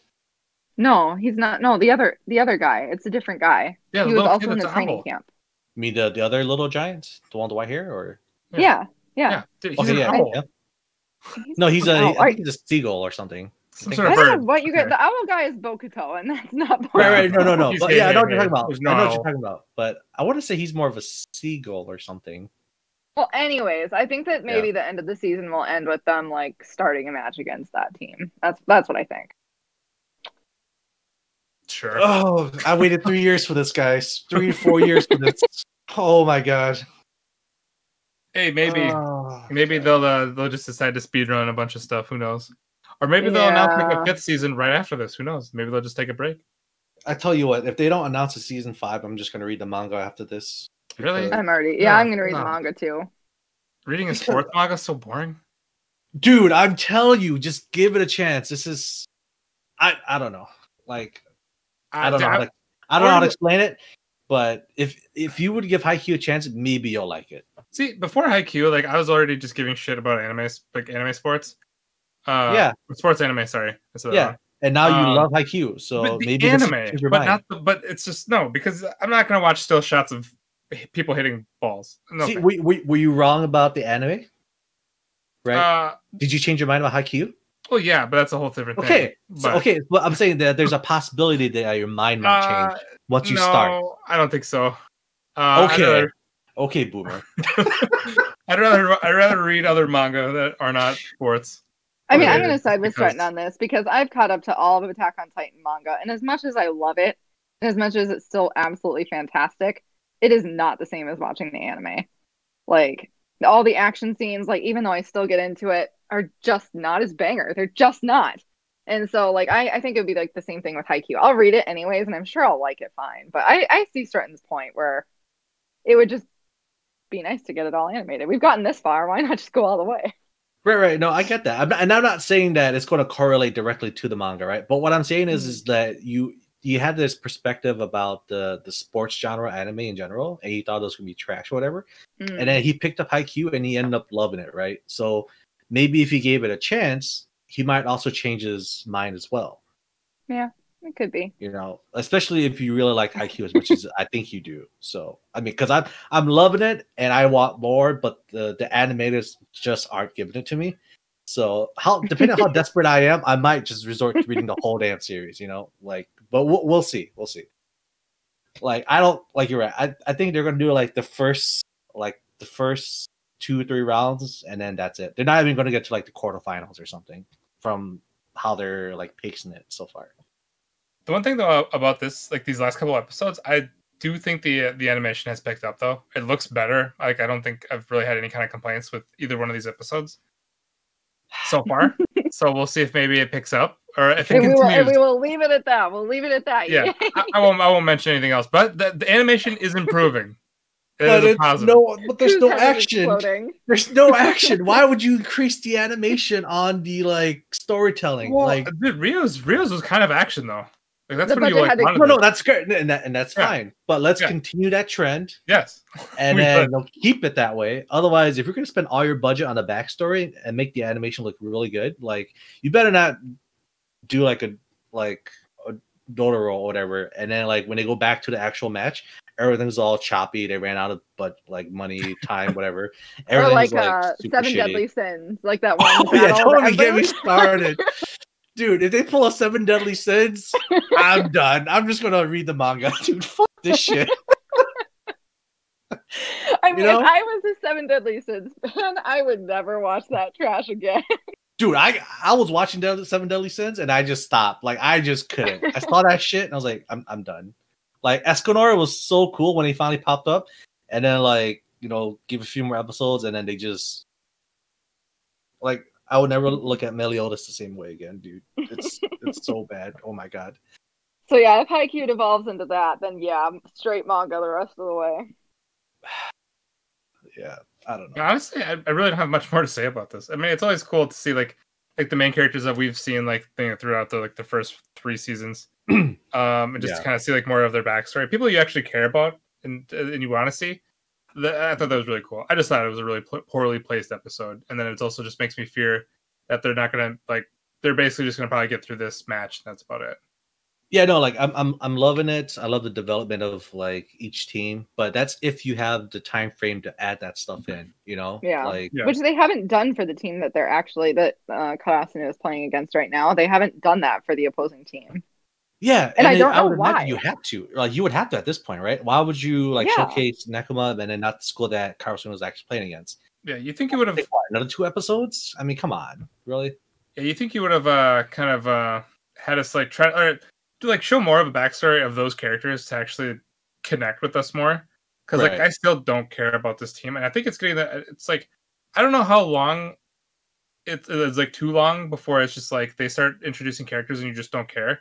No, he's not. No, the other, the other guy. It's a different guy. Yeah, he was also in the training camp. You mean the, the other little giant, the one with the white hair, or yeah, yeah. yeah. yeah. Dude, he's okay, yeah, yeah. No, he's a. I think he's a seagull or something. Some sort I of don't bird. know what you okay. guys. The owl guy is Bokuto, and that's not Bokuto. Right, right, no, no, no. But, yeah, I know what you're talking about. No. I know what you're talking about. But I want to say he's more of a seagull or something. Well, anyways, I think that maybe yeah. the end of the season will end with them like starting a match against that team. That's that's what I think. Sure. Oh, I waited three years for this, guys. Three to four years for this. Oh my god. Hey, maybe, oh, maybe okay. they'll uh, they'll just decide to speedrun a bunch of stuff. Who knows? Or maybe they'll yeah. announce like a fifth season right after this. Who knows? Maybe they'll just take a break. I tell you what, if they don't announce a season five, I'm just going to read the manga after this. Really? I'm already. Yeah, no, I'm going to read no. the manga too. Reading a sports manga is so boring. Dude, I'm telling you, just give it a chance. This is, I I don't know, like I don't I, know, how to, I don't know how to explain it. But if if you would give Haikyuu a chance, maybe you'll like it. See, before Haikyuu, like I was already just giving shit about anime, like anime sports. Uh, yeah, sports anime. Sorry, yeah. And now you um, love Haikyuu, so maybe anime, but mind. not. The, but it's just no, because I'm not gonna watch still shots of people hitting balls. No See, were, were you wrong about the anime? Right? Uh, Did you change your mind about Haikyuu? Well, yeah, but that's a whole different okay. thing. Okay, but... so, okay. Well, I'm saying that there's a possibility that your mind might uh, change once you no, start. I don't think so. Uh, okay, rather... okay, boomer. I'd rather I'd rather read other manga that are not sports. I mean, I'm going to side with Trenton on this because I've caught up to all of Attack on Titan manga. And as much as I love it, and as much as it's still absolutely fantastic, it is not the same as watching the anime. Like, all the action scenes, like, even though I still get into it, are just not as banger. They're just not. And so, like, I, I think it would be, like, the same thing with Haikyuu. I'll read it anyways, and I'm sure I'll like it fine. But I, I see Stretton's point where it would just be nice to get it all animated. We've gotten this far. Why not just go all the way? Right, right. No, I get that. I'm not, and I'm not saying that it's going to correlate directly to the manga, right? But what I'm saying is, is that you you had this perspective about the, the sports genre anime in general, and you thought it was going to be trash or whatever. Mm. And then he picked up Haikyuu, and he ended up loving it, right? So maybe if he gave it a chance, he might also change his mind as well. Yeah, it could be. You know, especially if you really like Haikyuu as much as I think you do. So, I mean, because I'm, I'm loving it, and I want more, but the, the animators just aren't giving it to me. So, how depending on how desperate I am, I might just resort to reading the whole damn series, you know? Like, but we'll, we'll see. We'll see. Like, I don't, like, you're right. I, I think they're going to do, like, the first, like, the first two or three rounds, and then that's it. They're not even going to get to, like, the quarterfinals or something from how they're, like, pacing it so far. The one thing, though, about this, like, these last couple episodes, I do think the the animation has picked up, though. It looks better. Like, I don't think I've really had any kind of complaints with either one of these episodes so far. So we'll see if maybe it picks up, or if it and continues. We will, and we will leave it at that. We'll leave it at that. Yeah, I, I won't. I won't mention anything else. But the, the animation is improving. It but, is positive. No, but there's Who's no action. Exploding? There's no action. Why would you increase the animation on the like storytelling? Well, like, dude, Rio's Rio's was kind of action though. Like, that's when you like. No, no, that's great, and that, and that's yeah. fine. But let's yeah. continue that trend. Yes, and then they'll keep it that way. Otherwise, if you're going to spend all your budget on the backstory and make the animation look really good, like you better not do like a like a dollar roll or whatever. And then like when they go back to the actual match, everything's all choppy. They ran out of but like money, time, whatever. Everything's or like, like uh, Seven Deadly Sins, like that one. Oh yeah, don't even get me started. Dude, if they pull a Seven Deadly Sins, I'm done. I'm just gonna read the manga. Dude, fuck this shit. I mean, you know? If I was a Seven Deadly Sins fan, I would never watch that trash again. Dude, I I was watching Seven Deadly Sins and I just stopped. Like, I just couldn't. I saw that shit and I was like, I'm I'm done. Like, Escanor was so cool when he finally popped up, and then like, you know, give a few more episodes, and then they just like. I would never look at Meliodas the same way again, dude. It's it's so bad. Oh my god. So yeah, if Haikyuu evolves into that, then yeah, straight manga the rest of the way. Yeah, I don't know. Honestly, I, I really don't have much more to say about this. I mean, it's always cool to see like like the main characters that we've seen like thing throughout the like the first three seasons, um, and just yeah. kind of see like more of their backstory, people you actually care about and and you want to see. I thought that was really cool. I just thought it was a really poorly placed episode, and then it also just makes me fear that they're not gonna like. They're basically just gonna probably get through this match. And that's about it. Yeah, no, like I'm, I'm, I'm loving it. I love the development of like each team, but that's if you have the time frame to add that stuff in, you know. Yeah, like, yeah. Which they haven't done for the team that they're actually that uh, Karasuno is playing against right now. They haven't done that for the opposing team. Yeah, and, and I don't it, know I would why you have to. Like, you would have to at this point, right? Why would you like yeah. showcase Nekoma and then not the school that Karasuno was actually playing against? Yeah, you think you would have another two episodes? I mean, come on, really? Yeah, you think you would have uh, kind of uh, had us like try or. To like show more of a backstory of those characters to actually connect with us more, because right. like I still don't care about this team, and I think it's getting that it's like I don't know how long it, it's like too long before it's just like they start introducing characters and you just don't care.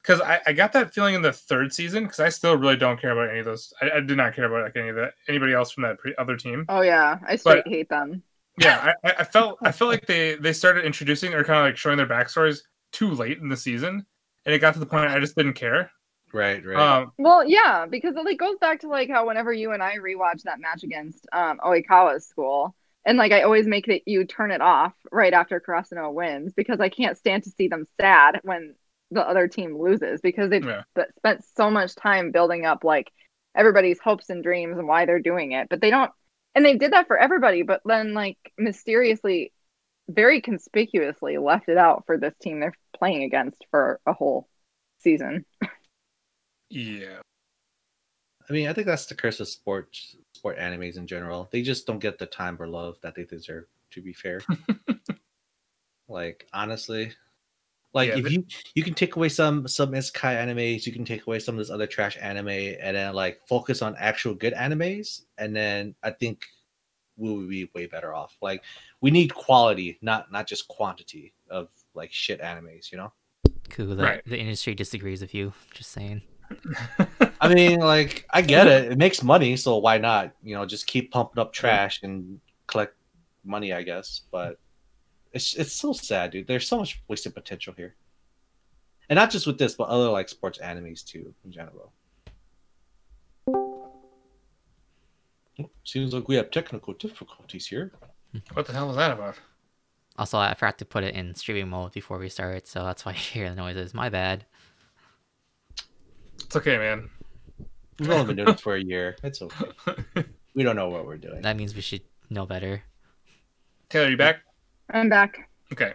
Because I, I got that feeling in the third season because I still really don't care about any of those. I, I did not care about like any of that anybody else from that pre other team. Oh yeah, I straight but, hate them. Yeah, I, I felt I felt like they they started introducing or kind of like showing their backstories too late in the season. And it got to the point I just didn't care. Right, right. Um, well, yeah, because it like, goes back to like how whenever you and I rewatch that match against um, Oikawa's school, and like I always make that you turn it off right after Karasuno wins because I can't stand to see them sad when the other team loses because they've yeah. spent so much time building up like everybody's hopes and dreams and why they're doing it. But they don't, and they did that for everybody, but then like mysteriously, very conspicuously left it out for this team they're playing against for a whole season. Yeah, I mean, I think that's the curse of sports, sport animes in general. They just don't get the time or love that they deserve. To be fair, like honestly, like yeah, if you you can take away some some isekai animes, you can take away some of this other trash anime, and then like focus on actual good animes, and then I think. We would be way better off. Like, we need quality, not not just quantity of like shit animes, you know? Cool. The, right. the industry disagrees with you. Just saying. I mean, like, I get it. It makes money, so why not? You know, just keep pumping up trash and collect money, I guess. But it's it's so sad, dude. There's so much wasted potential here, and not just with this, but other like sports animes too in general. Seems like we have technical difficulties here. What the hell was that about? Also, I forgot to put it in streaming mode before we started, so that's why you hear the noises. My bad. It's okay, man. We've only been doing this for a year. It's okay. We don't know what we're doing. That means we should know better. Taylor, are you back? I'm back. Okay.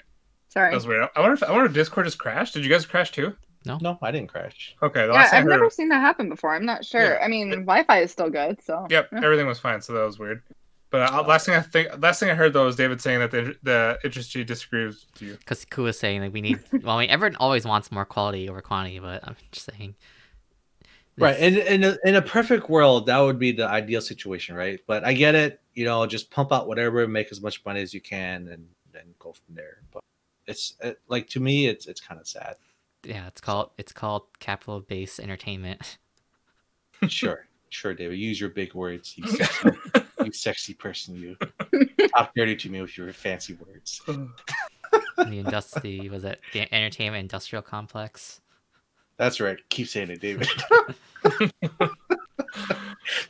Sorry. That was weird. I wonder if I wonder if Discord just crashed. Did you guys crash too? No, no, I didn't crash. Okay, the last yeah, I've never heard... seen that happen before. I'm not sure. Yeah. I mean, it... Wi-Fi is still good, so. Yep, yeah. Everything was fine, so that was weird. But uh, oh. last thing I think, last thing I heard though was David saying that the the industry disagrees with you. Because Kua is saying like we need. Well, I mean, everyone always wants more quality over quantity, but I'm just saying. This... Right, and in, in a, in a perfect world, that would be the ideal situation, right? But I get it. You know, just pump out whatever, make as much money as you can, and then go from there. But it's it, like to me, it's it's kind of sad. Yeah, it's called it's called capital base entertainment. Sure, sure, David. Use your big words, you sexy, you sexy person. You talk dirty to me with your fancy words. The industry was it the entertainment industrial complex. That's right. Keep saying it, David.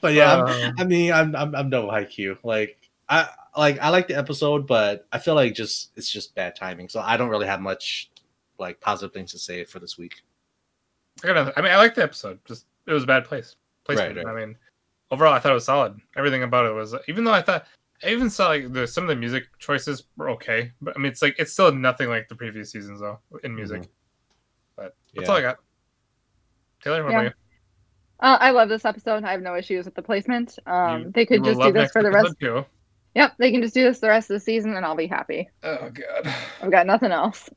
But yeah, um, I'm, I mean, I'm I'm I'm no Haikyuu. Like I like I like the episode, but I feel like just it's just bad timing. So I don't really have much. Like positive things to say for this week. I got nothing. I mean, I liked the episode. Just it was a bad place. Placement. Right, right. I mean, overall, I thought it was solid. Everything about it was. Even though I thought, I even saw like the some of the music choices were okay, but I mean, it's like it's still nothing like the previous seasons though in music. Mm-hmm. But that's yeah. all I got. Taylor, what yeah. about you? Uh, I love this episode. I have no issues with the placement. Um, you, they could just do this for the rest. Too. Yep, they can just do this the rest of the season, and I'll be happy. Oh god, I've got nothing else.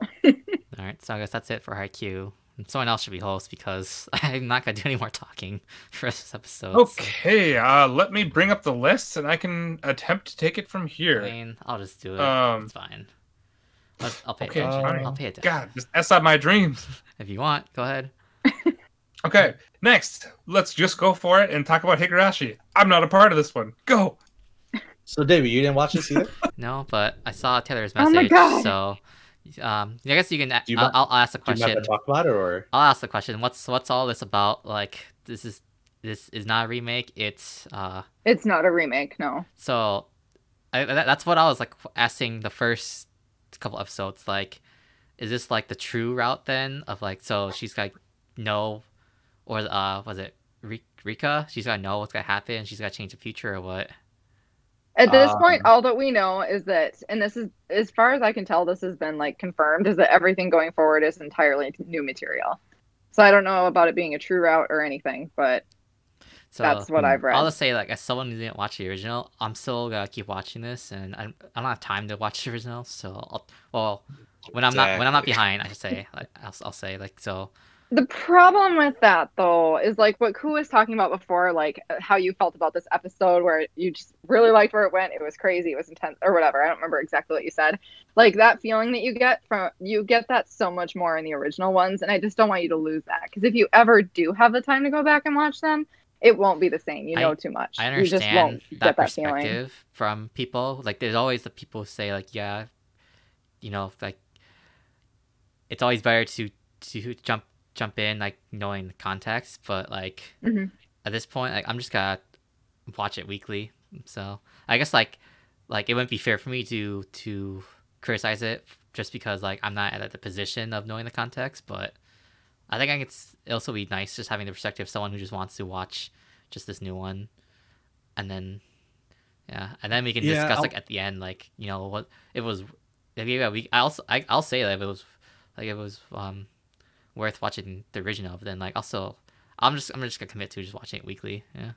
All right, so I guess that's it for Haikyuu. Someone else should be host because I'm not gonna do any more talking for this episode. Okay, so. uh, let me bring up the list, and I can attempt to take it from here. I mean, I'll just do it. Um, it's fine. I'll, I'll pay okay, attention. Fine. I'll pay attention. God, just S out my dreams. If you want, go ahead. Okay, next, let's just go for it and talk about Higurashi. I'm not a part of this one. Go. So, David, you didn't watch this either? No, but I saw Taylor's message. Oh my God. So, um, I guess you can. You I'll, I'll ask a question. Do you have to talk about it, or I'll ask the question. What's what's all this about? Like, this is this is not a remake. It's uh. It's not a remake, no. So, I, that's what I was like asking the first couple episodes. Like, is this like the true route then? Of like, so she's like know, or uh, was it Rika? She's gotta know what's gonna happen. She's gotta change the future or what? At this um, point, all that we know is that, and this is, as far as I can tell, this has been like confirmed, is that everything going forward is entirely new material. So I don't know about it being a true route or anything, but so, that's what I've read. I'll just say, like, as someone who didn't watch the original, I'm still gonna keep watching this, and I, I don't have time to watch the original. So, I'll, well, when I'm exactly. not when I'm not behind, I should say, like, I'll, I'll say, like, so. The problem with that, though, is like what Ku was talking about before, like how you felt about this episode where you just really liked where it went. It was crazy. It was intense or whatever. I don't remember exactly what you said. Like that feeling that you get from you get that so much more in the original ones. And I just don't want you to lose that, because if you ever do have the time to go back and watch them, it won't be the same. You know I, too much. I understand you just won't that, get that perspective feeling. From people. Like there's always the people who say like, yeah, you know, like it's always better to to jump. jump in like knowing the context, but like mm-hmm. at this point, like I'm just gonna watch it weekly, so I guess like like it wouldn't be fair for me to to criticize it just because like I'm not at the position of knowing the context. But I think I it's it'll also be nice just having the perspective of someone who just wants to watch just this new one, and then yeah and then we can yeah, discuss I'll... like at the end, like, you know, what it was. Yeah, we I also I, I'll say that it was like it was um worth watching the original of, then like also I'm just I'm just gonna commit to just watching it weekly. Yeah.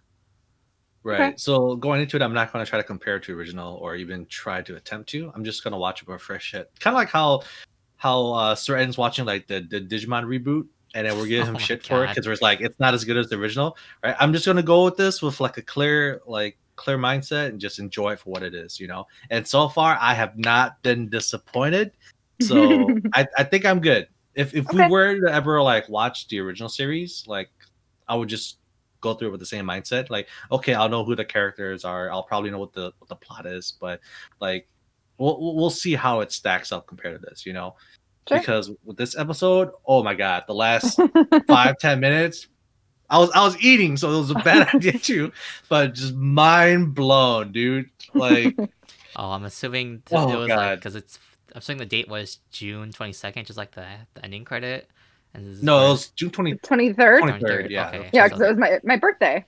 Right. Okay. So going into it, I'm not gonna try to compare it to original or even try to attempt to. I'm just gonna watch it for fresh shit. Kinda like how how uh Seren's watching like the, the Digimon reboot, and then we're giving him oh shit for it because we're like it's not as good as the original. Right. I'm just gonna go with this with like a clear like clear mindset and just enjoy it for what it is, you know. And so far I have not been disappointed. So I, I think I'm good. If if okay. we were to ever like watch the original series, like I would just go through it with the same mindset. Like, okay, I'll know who the characters are. I'll probably know what the what the plot is, but like we'll we'll see how it stacks up compared to this, you know? Sure. Because with this episode, oh my god, the last five ten minutes, I was I was eating, so it was a bad idea too. But just mind blown, dude. Like, oh, I'm assuming th oh, it was god. like because it's. I'm saying the date was June twenty-second, just like the, the ending credit. And this is no, it was June twentieth. twenty-third? twenty-third, yeah. Okay. Yeah, because it was my, my birthday.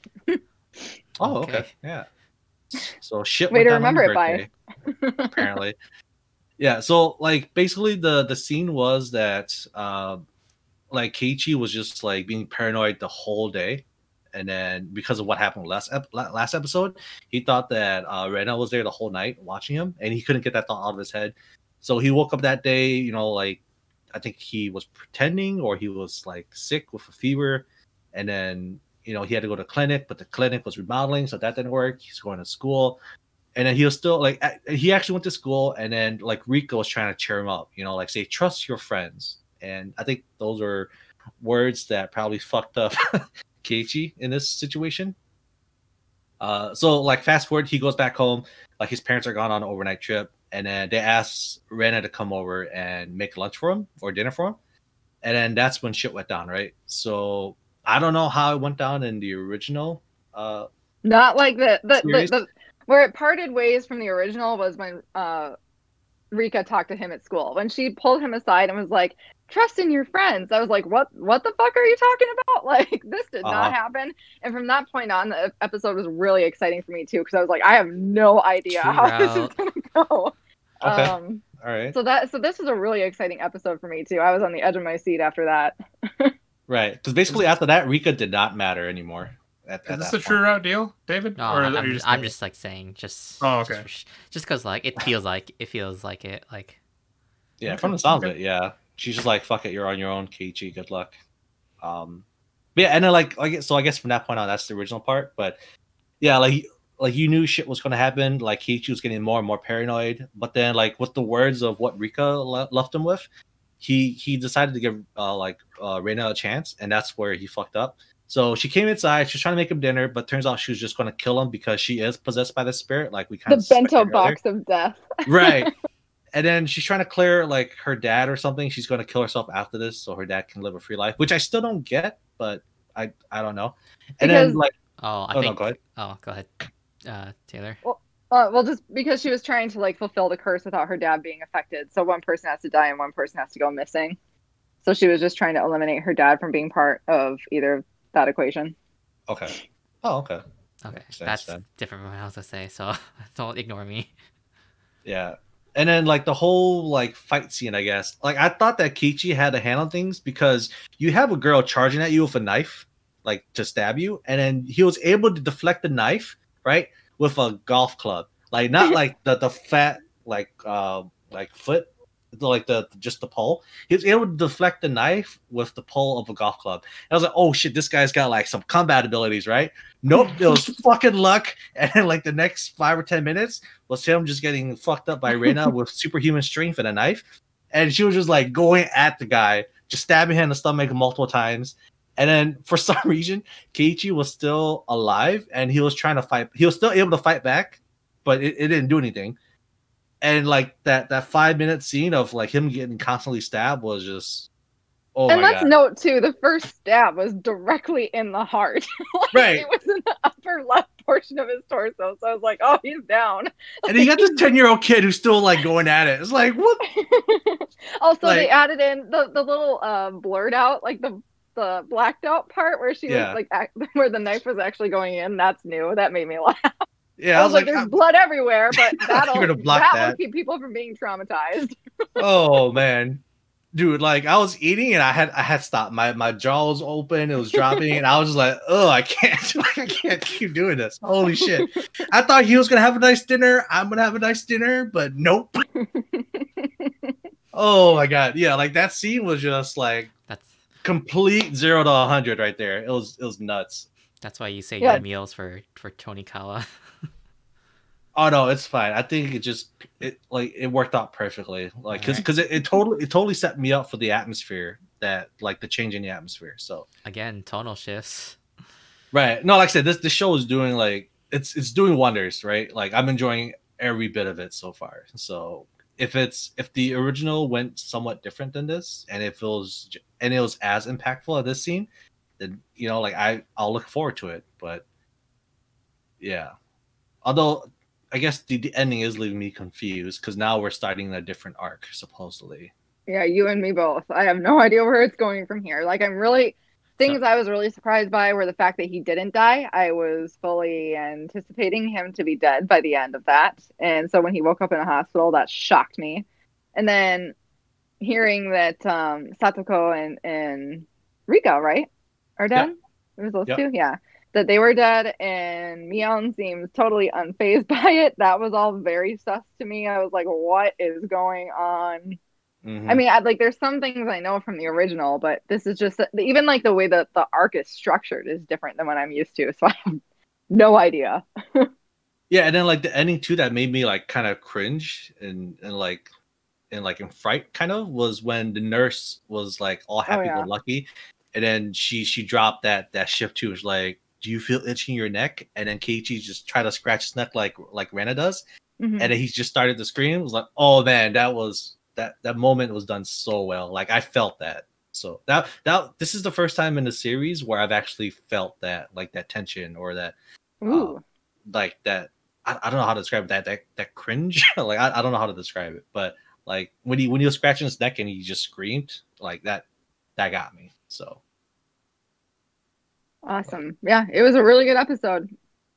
Oh, okay. okay. Yeah. So shit Way to remember it by. Apparently. Yeah, so like basically the, the scene was that uh, like Keiichi was just like being paranoid the whole day. And then because of what happened last ep last episode, he thought that uh, Rena was there the whole night watching him. And he couldn't get that thought out of his head. So he woke up that day, you know, like, I think he was pretending or he was, like, sick with a fever. And then, you know, he had to go to clinic, but the clinic was remodeling, so that didn't work. He's going to school. And then he was still, like, he actually went to school, and then, like, Rika was trying to cheer him up, you know, like, say, trust your friends. And I think those are words that probably fucked up Keiichi in this situation. Uh, so, like, fast forward, he goes back home. Like, his parents are gone on an overnight trip. And then they asked Rena to come over and make lunch for him or dinner for him. And then that's when shit went down, right? So I don't know how it went down in the original. Uh, Not like the, the, the, the... Where it parted ways from the original was when uh, Rika talked to him at school. When she pulled him aside and was like, trust in your friends. I was like, what What the fuck are you talking about? Like, this did uh-huh. not happen. And from that point on, the episode was really exciting for me, too. Because I was like, I have no idea True how out. this is going to go. Okay. Um, All right. So that so this was a really exciting episode for me too. I was on the edge of my seat after that. Right, because basically after that, Rika did not matter anymore. At, at is this a true route deal, David? No, or I'm, I'm, just, I'm just like saying just. Oh, okay. Just because like it feels like it feels like it like. Yeah, okay. From the sounds okay. of it, yeah, she's just like, "Fuck it, you're on your own, Keiichi. Good luck." Um, but yeah, and then like, like so I guess from that point on, that's the original part. But yeah, like. Like, you knew shit was going to happen. Like, Keiichi was getting more and more paranoid. But then, like, with the words of what Rika le left him with, he he decided to give, uh, like, uh, Rena a chance. And that's where he fucked up. So she came inside. She was trying to make him dinner. But turns out she was just going to kill him because she is possessed by the spirit. Like, we kind of... The bento box of death. Right. And then she's trying to clear, like, her dad or something. She's going to kill herself after this so her dad can live a free life. Which I still don't get, but I, I don't know. And because... then, like... Oh, I oh, think... No, go ahead. Oh, go ahead. Uh, Taylor. Well, uh, well, just because she was trying to like fulfill the curse without her dad being affected, so one person has to die and one person has to go missing. So she was just trying to eliminate her dad from being part of either of that equation. Okay. Oh, okay. Okay, that that's sense. different from what I was going to say, so don't ignore me. Yeah. And then, like, the whole, like, fight scene, I guess. Like, I thought that Keiichi had a handle on things because you have a girl charging at you with a knife, like, to stab you. And then he was able to deflect the knife, right, with a golf club. Like, not, like, the, the fat, like, uh, like foot, like, the just the pole. He was able to deflect the knife with the pole of a golf club. And I was like, oh, shit, this guy's got, like, some combat abilities, right? Nope, it was fucking luck. And like the next five or ten minutes was him just getting fucked up by Rena with superhuman strength and a knife. And she was just like going at the guy, just stabbing him in the stomach multiple times. And then for some reason, Keiichi was still alive and he was trying to fight. He was still able to fight back, but it, it didn't do anything. And like that, that five minute scene of like him getting constantly stabbed was just... Oh and let's God. note, too, the first stab was directly in the heart. Like, right. It was in the upper left portion of his torso. So I was like, oh, he's down. And you got this ten-year-old kid who's still, like, going at it. It's like, what? Also, like, they added in the, the little uh, blurred out, like, the the blacked out part where she yeah. was, like, act where the knife was actually going in. That's new. That made me laugh. Yeah, I was, I was like, like, there's I'm... blood everywhere, but that'll, that, that will keep people from being traumatized. Oh, man. Dude, like I was eating and I had I had stopped. My my jaw was open, it was dropping, and I was just like, oh, I can't, like, I can't keep doing this. Holy shit. I thought he was gonna have a nice dinner, I'm gonna have a nice dinner, but nope. Oh my God. Yeah, like that scene was just like that's complete zero to a hundred right there. It was it was nuts. That's why you say yeah. your meals for, for Tonikawa. Oh no, it's fine. I think it just it like it worked out perfectly, like because because it, it totally it totally set me up for the atmosphere that like the change in the atmosphere. So again, tonal shifts, right? No, like I said, this this show is doing like it's it's doing wonders, right? Like I'm enjoying every bit of it so far. So if it's if the original went somewhat different than this, and it feels and it was as impactful at this scene, then you know like I I'll look forward to it. But yeah, although. I guess the, the ending is leaving me confused because now we're starting a different arc, supposedly. Yeah, you and me both. I have no idea where it's going from here. Like, I'm really... Things no. I was really surprised by were the fact that he didn't die. I was fully anticipating him to be dead by the end of that. And so when he woke up in a hospital, that shocked me. And then hearing that um, Satoko and, and Rika, right? Are dead? Yeah. It was those yep. two? Yeah. That they were dead, and Mion seems totally unfazed by it. That was all very sus to me. I was like, what is going on? Mm-hmm. I mean, I'd, like, there's some things I know from the original, but this is just, even, like, the way that the arc is structured is different than what I'm used to, so I have no idea. Yeah, and then, like, the ending, too, that made me, like, kind of cringe and, and, like, and, like, in fright, kind of, was when the nurse was, like, all happy-go-lucky, oh, yeah. and then she she dropped that, that shift, too. It was like, do you feel itching your neck? And then Keiichi just tried to scratch his neck like like Rena does, mm-hmm. and then he just started to scream. It was like, oh man, that was that that moment was done so well. Like I felt that. So that that this is the first time in the series where I've actually felt that like that tension or that, Ooh. Um, like that. I, I don't know how to describe it, that that that cringe. Like I, I don't know how to describe it, but like when he when he was scratching his neck and he just screamed like that, that got me. So. Awesome. Yeah, it was a really good episode.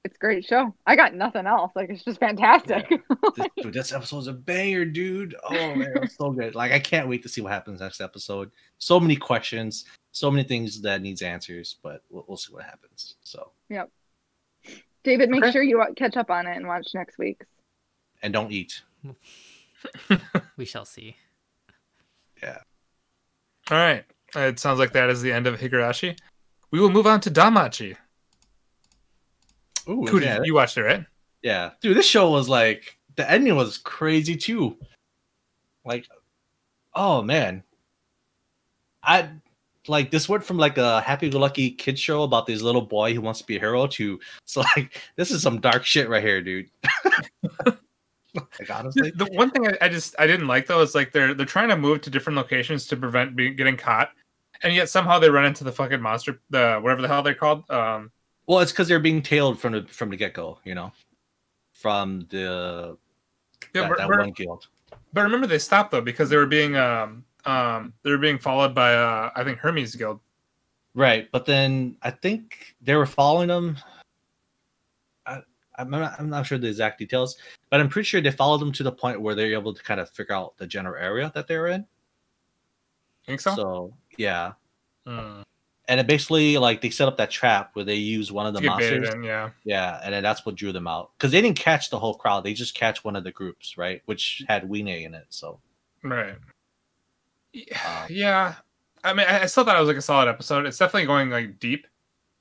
It's a great show. I got nothing else. Like, it's just fantastic. Yeah. This, dude, this episode's a banger, dude. Oh, man, it was so good. Like, I can't wait to see what happens next episode. So many questions, so many things that needs answers, but we'll, we'll see what happens. So, yep. David, make okay. sure you catch up on it and watch next week's. And don't eat. We shall see. Yeah. All right. It sounds like that is the end of Higurashi. We will move on to Danmachi. Ooh, Cootie, yeah. You watched it, right? Yeah. Dude, this show was like... The ending was crazy, too. Like, oh, man. I... Like, this went from, like, a happy-go-lucky kid show about this little boy who wants to be a hero to... So, like, this is some dark shit right here, dude. Like, honestly. The one thing I, I just... I didn't like, though, is, like, they're, they're trying to move to different locations to prevent being, getting caught. And yet somehow they run into the fucking monster, the whatever the hell they're called. Um, well, it's because they're being tailed from the from the get go, you know, from the yeah, that, but, that but, one guild. But remember, they stopped though because they were being um, Um, they were being followed by, uh, I think, Hermes Guild. Right, but then I think they were following them. I, I'm, not, I'm not sure the exact details, but I'm pretty sure they followed them to the point where they're able to kind of figure out the general area that they're in. Think so? So, yeah. Hmm. And it basically, like, they set up that trap where they use one of the monsters. In, yeah. Yeah, and then that's what drew them out. Because they didn't catch the whole crowd. They just catch one of the groups, right? Which had Viene in it, so. Right. Um, yeah. I mean, I still thought it was, like, a solid episode. It's definitely going, like, deep.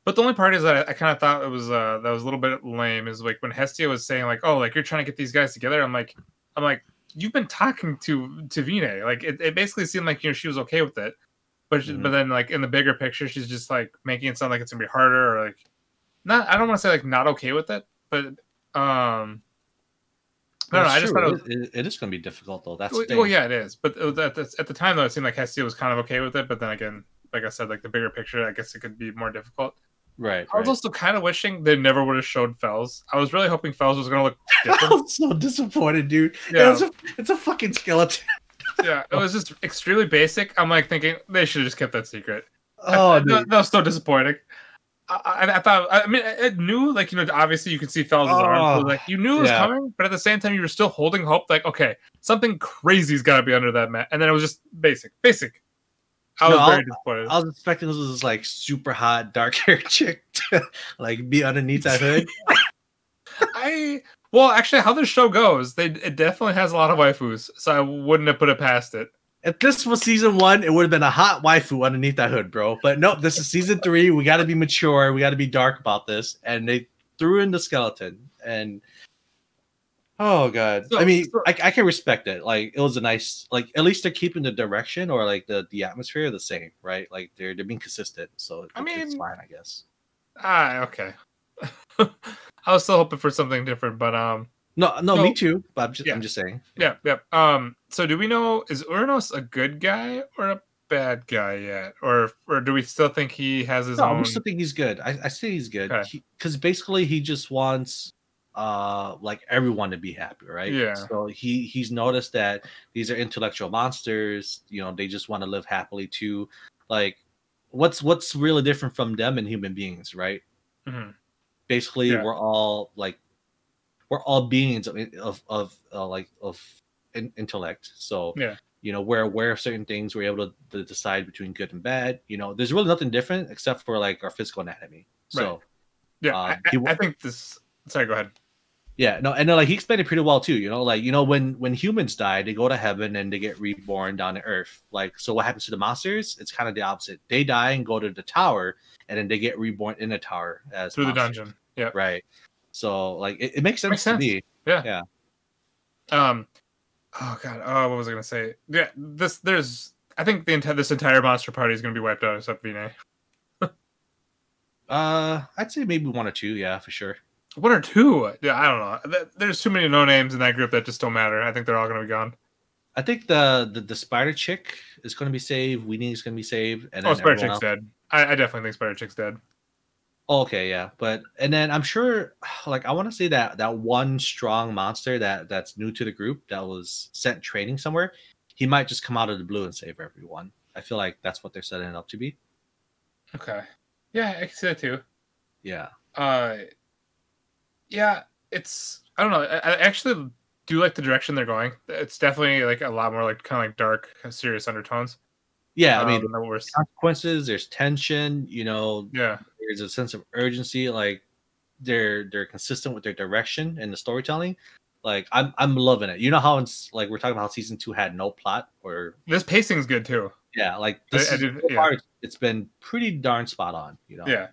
But the only part is that I, I kind of thought it was, uh, that was a little bit lame. Is, like, when Hestia was saying, like, oh, like, you're trying to get these guys together. I'm like, I'm like, you've been talking to, to Viene. Like, it, it basically seemed like, you know, she was okay with it. But, she, mm-hmm. but then, like, in the bigger picture, she's just, like, making it sound like it's going to be harder. Or, like, not, I don't want to say, like, not okay with it. But, um, no, no, I just thought it, was, it, it is going to be difficult, though. That's well, well, yeah, it is. But it was at, the, at the time, though, it seemed like Hestia was kind of okay with it. But then again, like I said, like, the bigger picture, I guess it could be more difficult. Right. I was right. also kind of wishing they never would have showed Fels. I was really hoping Fels was going to look different. I was so disappointed, dude. Yeah. It was a, it's a fucking skeleton. Yeah, it was just extremely basic. I'm like thinking they should have just kept that secret. Oh, I, that, that was so disappointing. I, I, I thought, I mean, I, I knew, like, you know, obviously you could see Fels' oh, arm. So, like, you knew it was yeah. coming, but at the same time, you were still holding hope. Like, okay, something crazy's got to be under that mat. And then it was just basic, basic. I was no, very disappointed. I was expecting this was this, like, super hot, dark haired chick to, like, be underneath that hood. I. Well, actually, how this show goes, they it definitely has a lot of waifus, so I wouldn't have put it past it. If this was season one, it would have been a hot waifu underneath that hood, bro. But nope, this is season three. We got to be mature. We got to be dark about this. And they threw in the skeleton. And oh, God. So, I mean, so, I, I can respect it. Like, it was a nice, like, at least they're keeping the direction or, like, the, the atmosphere the same, right? Like, they're, they're being consistent. So it, I mean, it's fine, I guess. Ah, okay. I was still hoping for something different, but um, no, no, so, me too. But I'm just, yeah. I'm just saying. Yeah, yeah. Um, so do we know is Uranos a good guy or a bad guy yet, or or do we still think he has his no, own? I still think he's good. I, I say he's good because okay. basically he just wants uh like everyone to be happy, right? Yeah. So he he's noticed that these are intellectual monsters. You know, they just want to live happily too. Like, what's what's really different from them and human beings, right? Mm-hmm. Basically, yeah. we're all like, we're all beings of of, of uh, like of in intellect. So yeah. you know, we're aware of certain things. We're able to, to decide between good and bad. You know, there's really nothing different except for like our physical anatomy. Right. So yeah, um, I, I, I think this. Sorry, go ahead. Yeah, no, and like he explained it pretty well too. You know, like you know when when humans die, they go to heaven and they get reborn down to earth. Like so, what happens to the monsters? It's kind of the opposite. They die and go to the tower. And then they get reborn in a tower as through monsters. The dungeon, yeah, right. So like it, it makes sense, makes sense. to me, yeah, yeah. Um, oh god, oh, what was I gonna say? Yeah, this there's, I think the entire this entire monster party is gonna be wiped out except Viene. uh, I'd say maybe one or two, yeah, for sure. One or two, yeah, I don't know. There's too many no names in that group that just don't matter. I think they're all gonna be gone. I think the the, the spider chick is gonna be saved. Viene is gonna be saved, and then oh, spider chick's else. dead. I definitely think Spider Chick's dead. Okay, yeah, but and then I'm sure, like I want to say that that one strong monster that that's new to the group that was sent training somewhere, he might just come out of the blue and save everyone. I feel like that's what they're setting it up to be. Okay, yeah, I can see that too. Yeah, uh, yeah, it's I don't know. I, I actually do like the direction they're going. It's definitely like a lot more like kind of like dark, serious undertones. Yeah, I mean, um, there's consequences. There's tension. You know, yeah. There's a sense of urgency. Like they're they're consistent with their direction and the storytelling. Like I'm I'm loving it. You know how it's like we're talking about how season two had no plot or this pacing's good too. Yeah, like this I, I did, is, so yeah. far, it's been pretty darn spot on. You know. Yeah.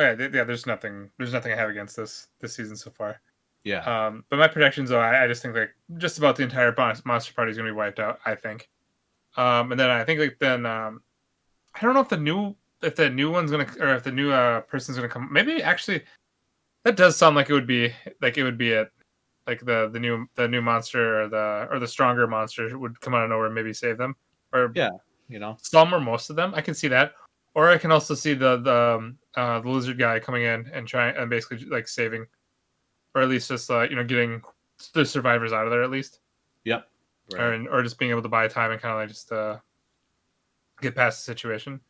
Oh, yeah. Th yeah. There's nothing. There's nothing I have against this this season so far. Yeah. Um. But my predictions, though, I, I just think like just about the entire monster party is gonna be wiped out. I think. Um, and then I think like then um, I don't know if the new if the new one's gonna or if the new uh, person's gonna come. Maybe actually that does sound like it would be like it would be it like the the new the new monster or the or the stronger monster would come out of nowhere and maybe save them or yeah you know some or most of them. I can see that, or I can also see the the um, uh, the lizard guy coming in and trying and basically like saving or at least just uh, you know getting the survivors out of there at least. Yep. Right. Or, or just being able to buy time and kind of like just uh, get past the situation.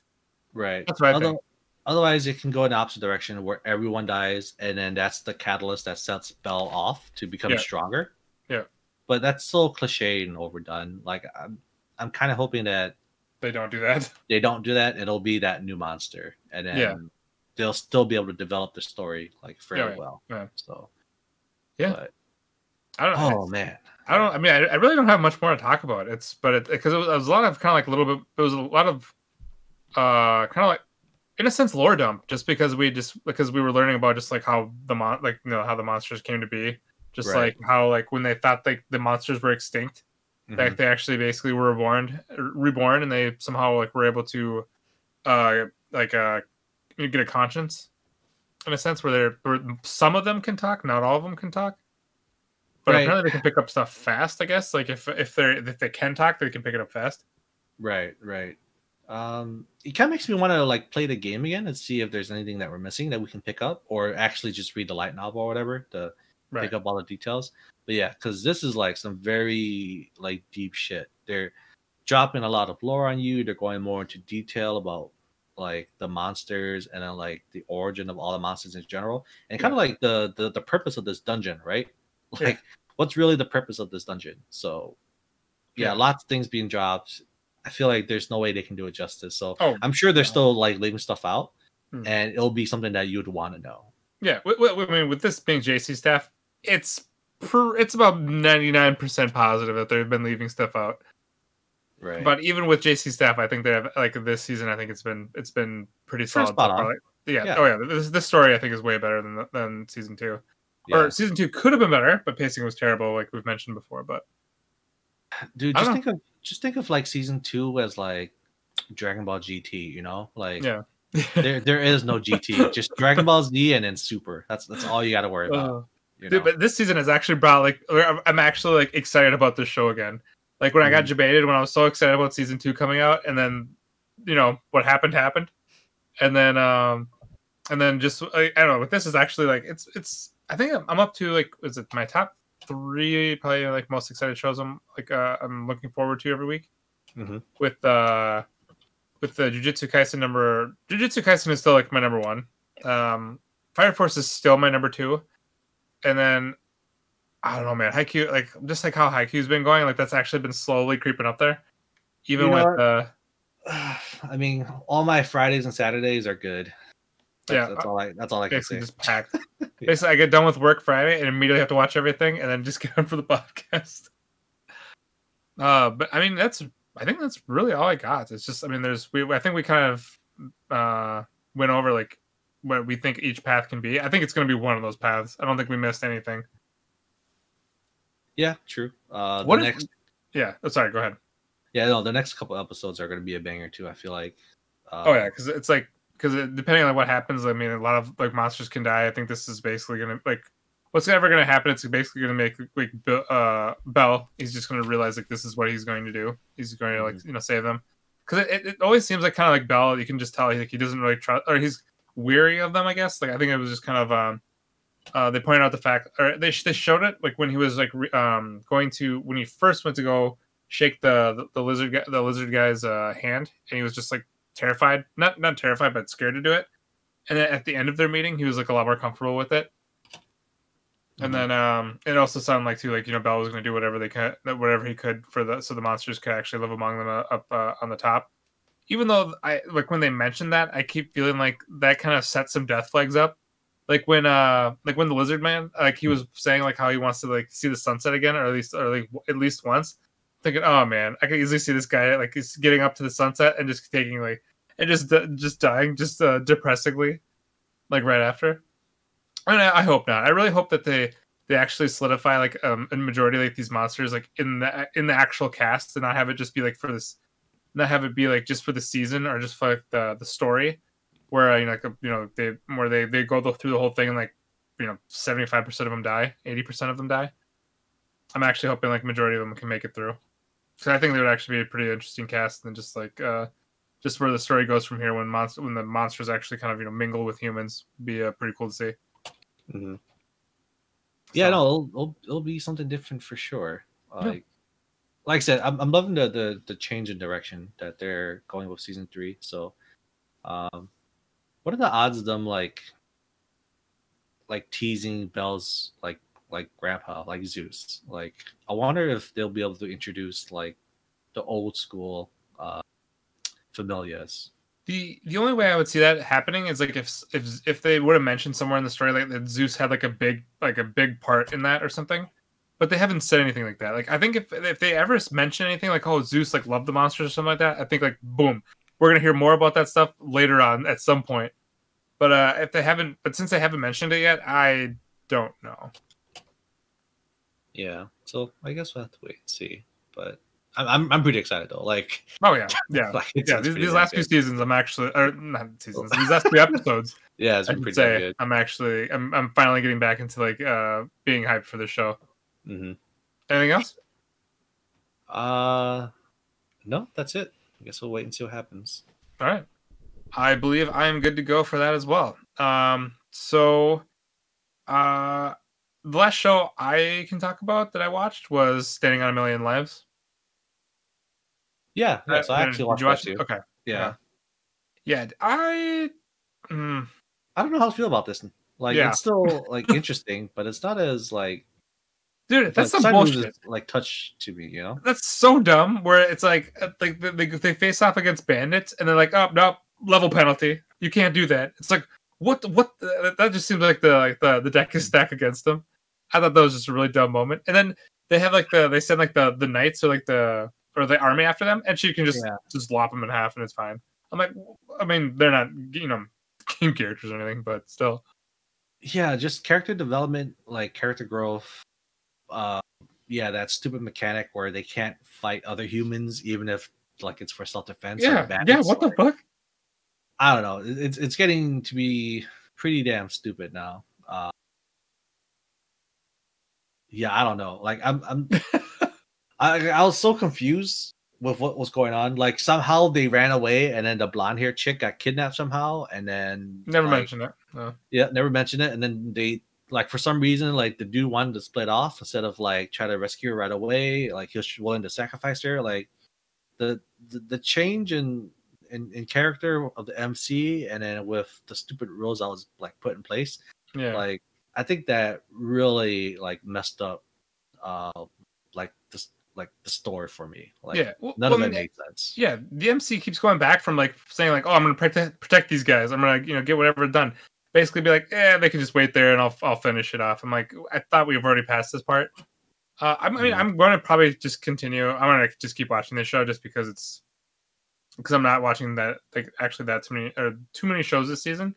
Right. That's what I Although, think. Otherwise, it can go in the opposite direction where everyone dies, and then that's the catalyst that sets Bell off to become yeah. stronger. Yeah. But that's so cliche and overdone. Like, I'm, I'm kind of hoping that they don't do that. They don't do that. It'll be that new monster, and then yeah. they'll still be able to develop the story like fairly yeah, well. Yeah. So. Yeah. But, I don't know. Oh man. I don't. I mean, I, I really don't have much more to talk about. It's but because it, it, it, it was a lot of kind of like a little bit. It was a lot of, uh, kind of like, in a sense, lore dump. Just because we just because we were learning about just like how the mon like you know how the monsters came to be. Just right. like how like when they thought like the monsters were extinct, mm-hmm. like they actually basically were reborn, reborn, and they somehow like were able to, uh, like uh, get a conscience, in a sense where they're where some of them can talk, not all of them can talk. But right. apparently they can pick up stuff fast, I guess. Like if if they if they can talk, they can pick it up fast. Right, right. Um, it kind of makes me want to like play the game again and see if there's anything that we're missing that we can pick up, or actually just read the light novel or whatever to right. pick up all the details. But yeah, because this is like some very like deep shit. They're dropping a lot of lore on you. They're going more into detail about like the monsters and then like the origin of all the monsters in general, and kind of yeah. like the, the the purpose of this dungeon, right? Like, yeah. what's really the purpose of this dungeon? So, yeah, yeah, lots of things being dropped. I feel like there's no way they can do it justice. So, oh, I'm sure they're no. still, like, leaving stuff out. Mm. And it'll be something that you'd want to know. Yeah. I mean, with this being J C staff, it's per, it's about ninety-nine percent positive that they've been leaving stuff out. Right. But even with J C staff, I think they have, like, this season, I think it's been it's been pretty solid. Spot on. Probably, yeah. yeah. Oh, yeah. This, this story, I think, is way better than than season two. Yeah. Or season two could have been better, but pacing was terrible, like we've mentioned before. But dude, just think know. of just think of like season two as like Dragon Ball G T, you know? Like yeah. there there is no G T, just Dragon Ball Z and then Super. That's that's all you got to worry about. Uh, you know? Dude, but this season has actually brought like I'm actually like excited about this show again. Like when mm. I got debated, when I was so excited about season two coming out, and then you know what happened happened, and then um and then just I, I don't know. But this is actually like it's it's. I think I'm up to like, is it my top three probably like most excited shows I'm like uh, I'm looking forward to every week. Mm-hmm. With uh, with the Jujutsu Kaisen number, Jujutsu Kaisen is still like my number one. Um, Fire Force is still my number two, and then I don't know, man. Haikyuu, like just like how Haikyuu's been going, like that's actually been slowly creeping up there. Even you know, with, uh, I mean, all my Fridays and Saturdays are good. That's, yeah, that's all I. That's all I can say. Just packed. yeah. Basically, I get done with work Friday and immediately have to watch everything, and then just get on for the podcast. Uh, but I mean, that's. I think that's really all I got. It's just. I mean, there's. We. I think we kind of uh, went over like what we think each path can be. I think it's going to be one of those paths. I don't think we missed anything. Yeah. True. Uh, what the if, next? Yeah. Oh, sorry. Go ahead. Yeah. No. The next couple episodes are going to be a banger too. I feel like. Uh, oh yeah, because it's like. Because depending on what happens, I mean, a lot of like monsters can die. I think this is basically gonna like what's ever gonna happen. It's basically gonna make like uh, Bell. He's just gonna realize like this is what he's going to do. He's going to like you know save them. Because it, it always seems like kind of like Bell. You can just tell like he doesn't really trust, or he's weary of them. I guess like I think it was just kind of um, uh, they pointed out the fact, or they they showed it like when he was like re um going to when he first went to go shake the the, the lizard guy, the lizard guy's uh, hand, and he was just like. Terrified, not not terrified, but scared to do it. And then at the end of their meeting, he was like a lot more comfortable with it. And mm-hmm. then um, it also sounded like too, like you know, Bell was going to do whatever they could, whatever he could for the so the monsters could actually live among them up uh, on the top. Even though I like when they mentioned that, I keep feeling like that kind of set some death flags up. Like when uh, like when the lizard man, like he mm-hmm. was saying like how he wants to like see the sunset again, or at least or like at least once. Thinking, oh man, I could easily see this guy like he's getting up to the sunset and just taking like and just just dying, just uh, depressingly, like right after. And I, I hope not. I really hope that they they actually solidify like um a majority like these monsters like in the in the actual cast and not have it just be like for this, not have it be like just for the season or just for like, the the story, where you know like, you know they where they they go through the whole thing and like you know seventy five percent of them die, eighty percent of them die. I'm actually hoping like majority of them can make it through. So I think they would actually be a pretty interesting cast, and just like, uh, just where the story goes from here when monster when the monsters actually kind of you know mingle with humans, be uh, pretty cool to see. Mm-hmm. Yeah, so. no, it'll, it'll, it'll be something different for sure. Like, yeah. like I said, I'm, I'm loving the, the the change in direction that they're going with season three. So, um, what are the odds of them like like teasing Bel's like like grandpa, like Zeus? Like, I wonder if they'll be able to introduce like the old school uh, familias. The the only way I would see that happening is like if if if they would have mentioned somewhere in the story like that Zeus had like a big like a big part in that or something. But they haven't said anything like that. Like, I think if if they ever mention anything like, oh, Zeus like loved the monsters or something like that, I think like boom, we're gonna hear more about that stuff later on at some point. But uh, if they haven't, but since they haven't mentioned it yet, I don't know. Yeah, so I guess we'll have to wait and see. But I'm I'm pretty excited though. Like, oh yeah, yeah, like, it's, yeah. It's these these last few seasons, I'm actually, or not seasons. These last few episodes, yeah, it's been pretty good. I'm actually, I'm I'm finally getting back into like uh being hyped for the show. Mm-hmm. Anything else? Uh, no, that's it. I guess we'll wait and see what happens. All right, I believe I am good to go for that as well. Um, so, uh, the last show I can talk about that I watched was Standing on a Million Lives. Yeah, yeah, so I actually watched, watched it too. Okay. Yeah. Yeah, I mm. I don't know how to feel about this. Like, yeah. It's still like interesting, but it's not as like dude, that's like, some bullshit is, like touch to me, you know? That's so dumb where it's like like they they face off against bandits and they're like, "Oh, no, level penalty. You can't do that." It's like, "What what the, that just seems like the like the, the deck is stacked against them." I thought that was just a really dumb moment. And then they have like the they send like the the knights or like the or the army after them, and she can just yeah. just lop them in half, and it's fine. I'm like, I mean, they're not, you know, game characters or anything, but still. Yeah, just character development, like character growth. Uh, yeah, that stupid mechanic where they can't fight other humans, even if like it's for self-defense. Yeah, yeah. What the fuck? I don't know. It's it's getting to be pretty damn stupid now. Uh, yeah, I don't know. Like, I'm I'm. I, I was so confused with what was going on. Like, somehow they ran away, and then the blonde-haired chick got kidnapped somehow, and then never like, mentioned it. No. Yeah, never mentioned it. And then they, like, for some reason, like the dude wanted to split off instead of like try to rescue her right away. Like, he was willing to sacrifice her. Like, the the, the change in, in in character of the M C, and then with the stupid rules I was like put in place. Yeah. Like, I think that really like messed up. Uh, like this. Like the story for me, like yeah, well, none well, of I mean, that made sense. Yeah, the M C keeps going back from like saying like, "Oh, I'm gonna protect protect these guys. I'm gonna you know get whatever done." Basically, be like, "Eh, they can just wait there, and I'll I'll finish it off." I'm like, I thought we've already passed this part. Uh, I mean, yeah. I'm going to probably just continue. I'm gonna just keep watching this show just because it's because I'm not watching that like actually that too many or too many shows this season.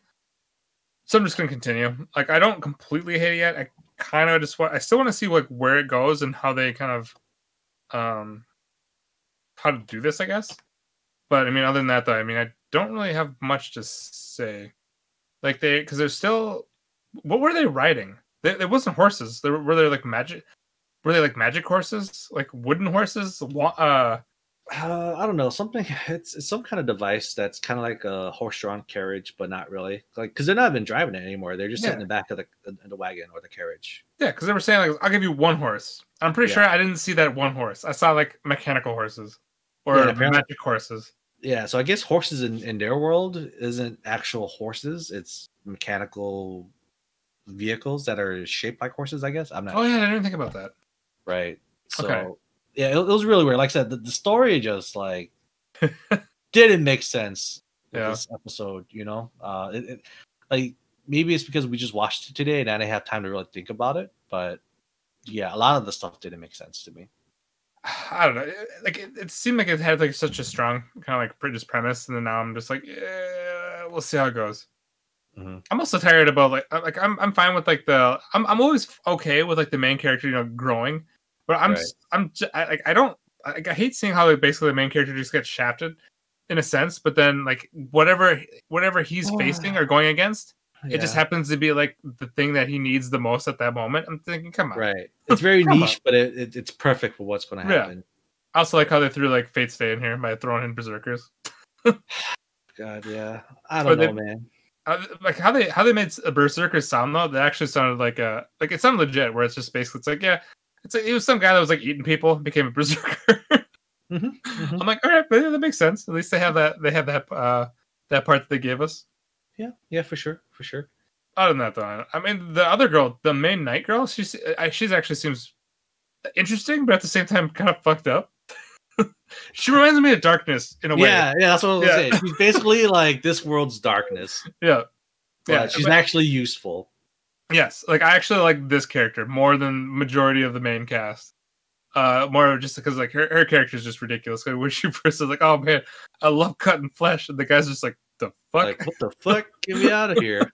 So I'm just gonna continue. Like, I don't completely hate it yet. I kind of just want. I still want to see like where it goes and how they kind of. Um, how to do this, I guess. But I mean, other than that, though, I mean, I don't really have much to say. Like they, because they're still. What were they riding? They, it wasn't horses. They were, were they like magic? Were they like magic horses? Like wooden horses? Uh, uh I don't know. Something. It's, it's some kind of device that's kind of like a horse-drawn carriage, but not really. Like, because they're not even driving it anymore. They're just yeah. sitting in the back of the the wagon or the carriage. Yeah, because they were saying like, "I'll give you one horse." I'm pretty yeah. sure I didn't see that one horse. I saw like mechanical horses or yeah, magic horses. Yeah, so I guess horses in, in their world isn't actual horses. It's mechanical vehicles that are shaped like horses, I guess. I'm not. Oh, sure. Yeah, I didn't think about that. Right. So, okay. Yeah, it, it was really weird. Like I said, the, the story just like didn't make sense yeah. this episode, you know? Uh, it, it, like maybe it's because we just watched it today and I didn't have time to really think about it, but yeah, a lot of the stuff didn't make sense to me. I don't know. Like it, it seemed like it had like such a strong kind of like just premise, and then now I'm just like, yeah, we'll see how it goes. Mm-hmm. I'm also tired about like like I'm I'm fine with like the I'm I'm always okay with like the main character you know growing, but I'm right. I'm I, like I don't like I hate seeing how like basically the main character just gets shafted in a sense, but then like whatever whatever he's oh. facing or going against. It yeah. just happens to be like the thing that he needs the most at that moment. I'm thinking, come on. Right. It's very niche, on. But it, it, it's perfect for what's going to happen. I yeah. also like how they threw like Fate's Day in here by throwing in Berserkers. God, yeah. I don't but know, they, man. I, like how they how they made a Berserker sound though, that actually sounded like a like it sounded legit. Where it's just basically it's like yeah, It's like, it was some guy that was like eating people, became a berserker. Mm-hmm, mm-hmm. I'm like, all right, but that makes sense. At least they have that. They have that. Uh, that part that they gave us. Yeah, yeah, for sure, for sure. Other than that, though, I mean, the other girl, the main night girl, she's she's actually seems interesting, but at the same time, kind of fucked up. She reminds me of Darkness in a way. Yeah, yeah, that's what I was yeah. saying. She's basically like this world's Darkness. Yeah, yeah. She's I mean, actually useful. Yes, like I actually like this character more than majority of the main cast. Uh, more just because like her, her character is just ridiculous. Like when she first is like, "Oh man, I love cutting flesh," and the guy's just like, "The fuck? Like, what the fuck? Get me out of here!"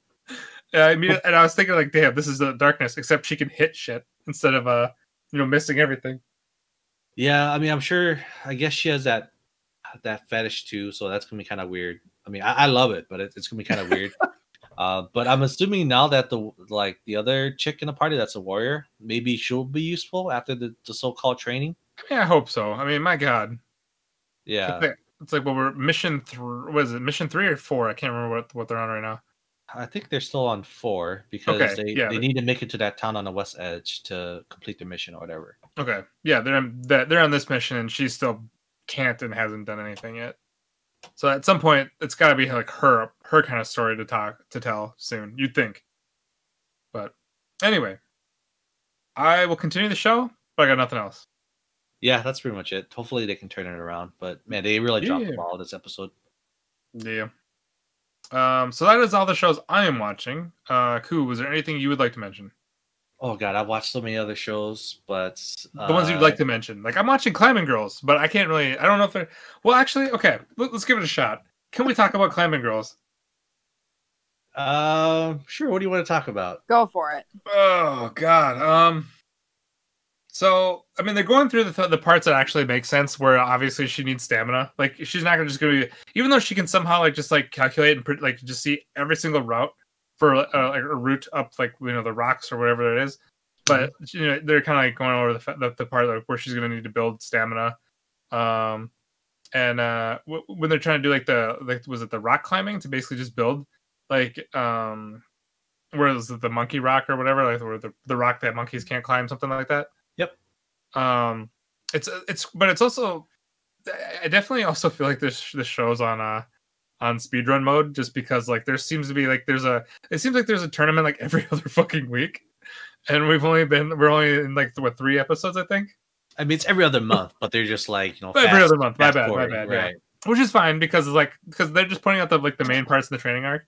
Yeah, I mean, and I was thinking like, "Damn, this is the Darkness." Except she can hit shit instead of uh, you know, missing everything. Yeah, I mean, I'm sure. I guess she has that that fetish too, so that's gonna be kind of weird. I mean, I, I love it, but it, it's gonna be kind of weird. Uh, but I'm assuming now that the like the other chick in the party that's a warrior, maybe she'll be useful after the, the so-called training. I mean, I hope so. I mean, my God. Yeah. It's like, it's like well, we're mission three. What is it? Mission three or four? I can't remember what, what they're on right now. I think they're still on four because okay, they, yeah, they need to make it to that town on the west edge to complete their mission or whatever. Okay. Yeah, they're on, they're on this mission and she still can't and hasn't done anything yet. So at some point, it's got to be like her her kind of story to talk to tell soon, you'd think. But anyway, I will continue the show, but I got nothing else. Yeah, that's pretty much it. Hopefully they can turn it around. But man, they really yeah. dropped the ball this episode. Yeah. Um. So that is all the shows I am watching. Uh, Ku, was there anything you would like to mention? Oh God, I watched so many other shows, but uh, the ones you'd like to mention, like I'm watching Climbing Girls, but I can't really. I don't know if they're well. Actually, okay, let's give it a shot. Can we talk about Climbing Girls? Um, uh, sure. What do you want to talk about? Go for it. Oh God. Um. So I mean, they're going through the th the parts that actually make sense. Where obviously she needs stamina. Like she's not gonna just gonna be, even though she can somehow like just like calculate and like just see every single route. For uh, like a route up, like you know, the rocks or whatever it is, but you know, they're kind of like going over the the, the part like, where she's gonna need to build stamina, um, and uh, w when they're trying to do like the like was it the rock climbing to basically just build like um, where is it the monkey rock or whatever like where the the rock that monkeys can't climb something like that. Yep. Um, it's it's but it's also I definitely also feel like this this show's on uh on speedrun mode just because like there seems to be like there's a it seems like there's a tournament like every other fucking week and we've only been we're only in like what three episodes I think. I mean it's every other month but they're just like you know fast, every other month my bad my bad right yeah. Which is fine because it's like because they're just pointing out the like the main parts of the training arc.